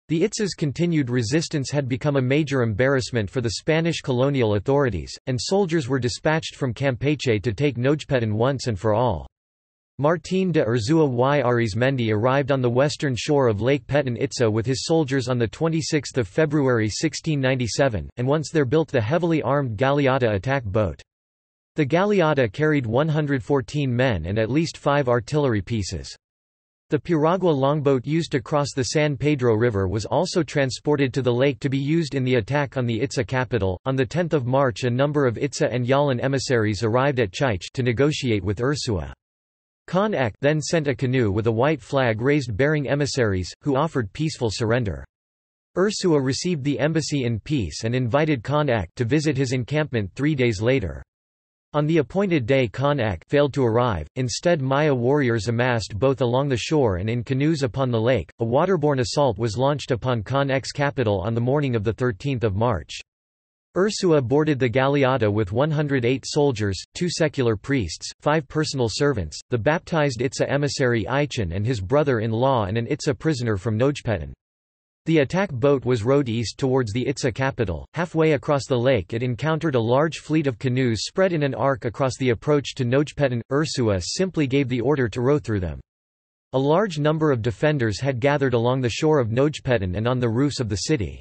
The Itza's continued resistance had become a major embarrassment for the Spanish colonial authorities, and soldiers were dispatched from Campeche to take Nojpeten once and for all. Martín de Ursúa y Arizmendi arrived on the western shore of Lake Petén Itza with his soldiers on the twenty-sixth of February sixteen ninety-seven, and once there built the heavily armed Galeota attack boat. The Galeota carried one hundred fourteen men and at least five artillery pieces. The Piragua longboat used to cross the San Pedro River was also transported to the lake to be used in the attack on the Itza capital. On the tenth of March a number of Itza and Yalan emissaries arrived at Chaich to negotiate with Ursúa. Khan Ek then sent a canoe with a white flag raised bearing emissaries, who offered peaceful surrender. Ursúa received the embassy in peace and invited Khan Ek to visit his encampment three days later. On the appointed day Khan Ek failed to arrive, instead Maya warriors amassed both along the shore and in canoes upon the lake. A waterborne assault was launched upon Khan Ek's capital on the morning of the thirteenth of March. Ursúa boarded the Galeota with one hundred eight soldiers, two secular priests, five personal servants, the baptized Itza emissary Aichin and his brother-in-law and an Itza prisoner from Nojpeten. The attack boat was rowed east towards the Itza capital. Halfway across the lake it encountered a large fleet of canoes spread in an arc across the approach to Nojpeten. Ursúa simply gave the order to row through them. A large number of defenders had gathered along the shore of Nojpeten and on the roofs of the city.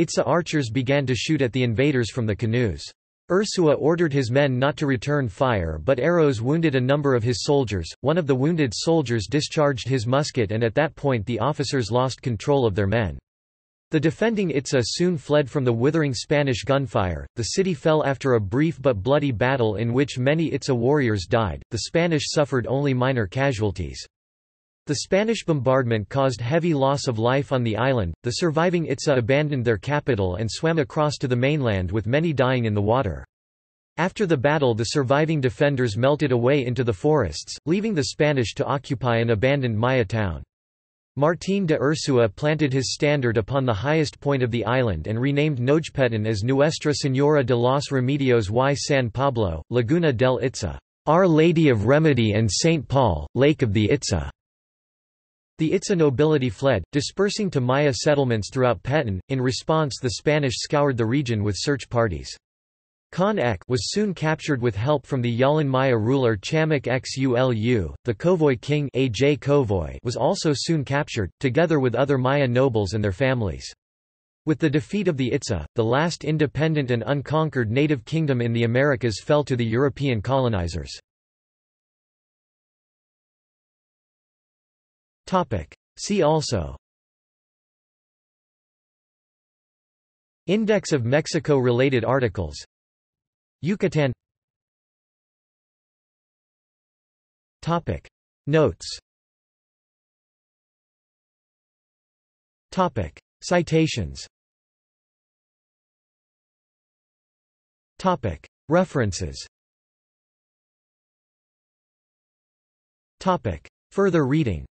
Itza archers began to shoot at the invaders from the canoes. Ursúa ordered his men not to return fire but arrows wounded a number of his soldiers. One of the wounded soldiers discharged his musket and at that point the officers lost control of their men. The defending Itza soon fled from the withering Spanish gunfire. The city fell after a brief but bloody battle in which many Itza warriors died. The Spanish suffered only minor casualties. The Spanish bombardment caused heavy loss of life on the island. The surviving Itza abandoned their capital and swam across to the mainland with many dying in the water. After the battle, the surviving defenders melted away into the forests, leaving the Spanish to occupy an abandoned Maya town. Martín de Ursúa planted his standard upon the highest point of the island and renamed Nojpetan as Nuestra Señora de los Remedios y San Pablo, Laguna del Itza, Our Lady of Remedy, and Saint Paul, Lake of the Itza. The Itza nobility fled, dispersing to Maya settlements throughout Petén. In response, the Spanish scoured the region with search parties. Khan Ek was soon captured with help from the Yalan Maya ruler Chamak Xulu. The K'ovoi king K'ovoi was also soon captured, together with other Maya nobles and their families. With the defeat of the Itza, the last independent and unconquered native kingdom in the Americas fell to the European colonizers. See also: Index of Mexico-related articles, Yucatan. Topic Notes. Topic Citations. Topic References. Topic Further reading.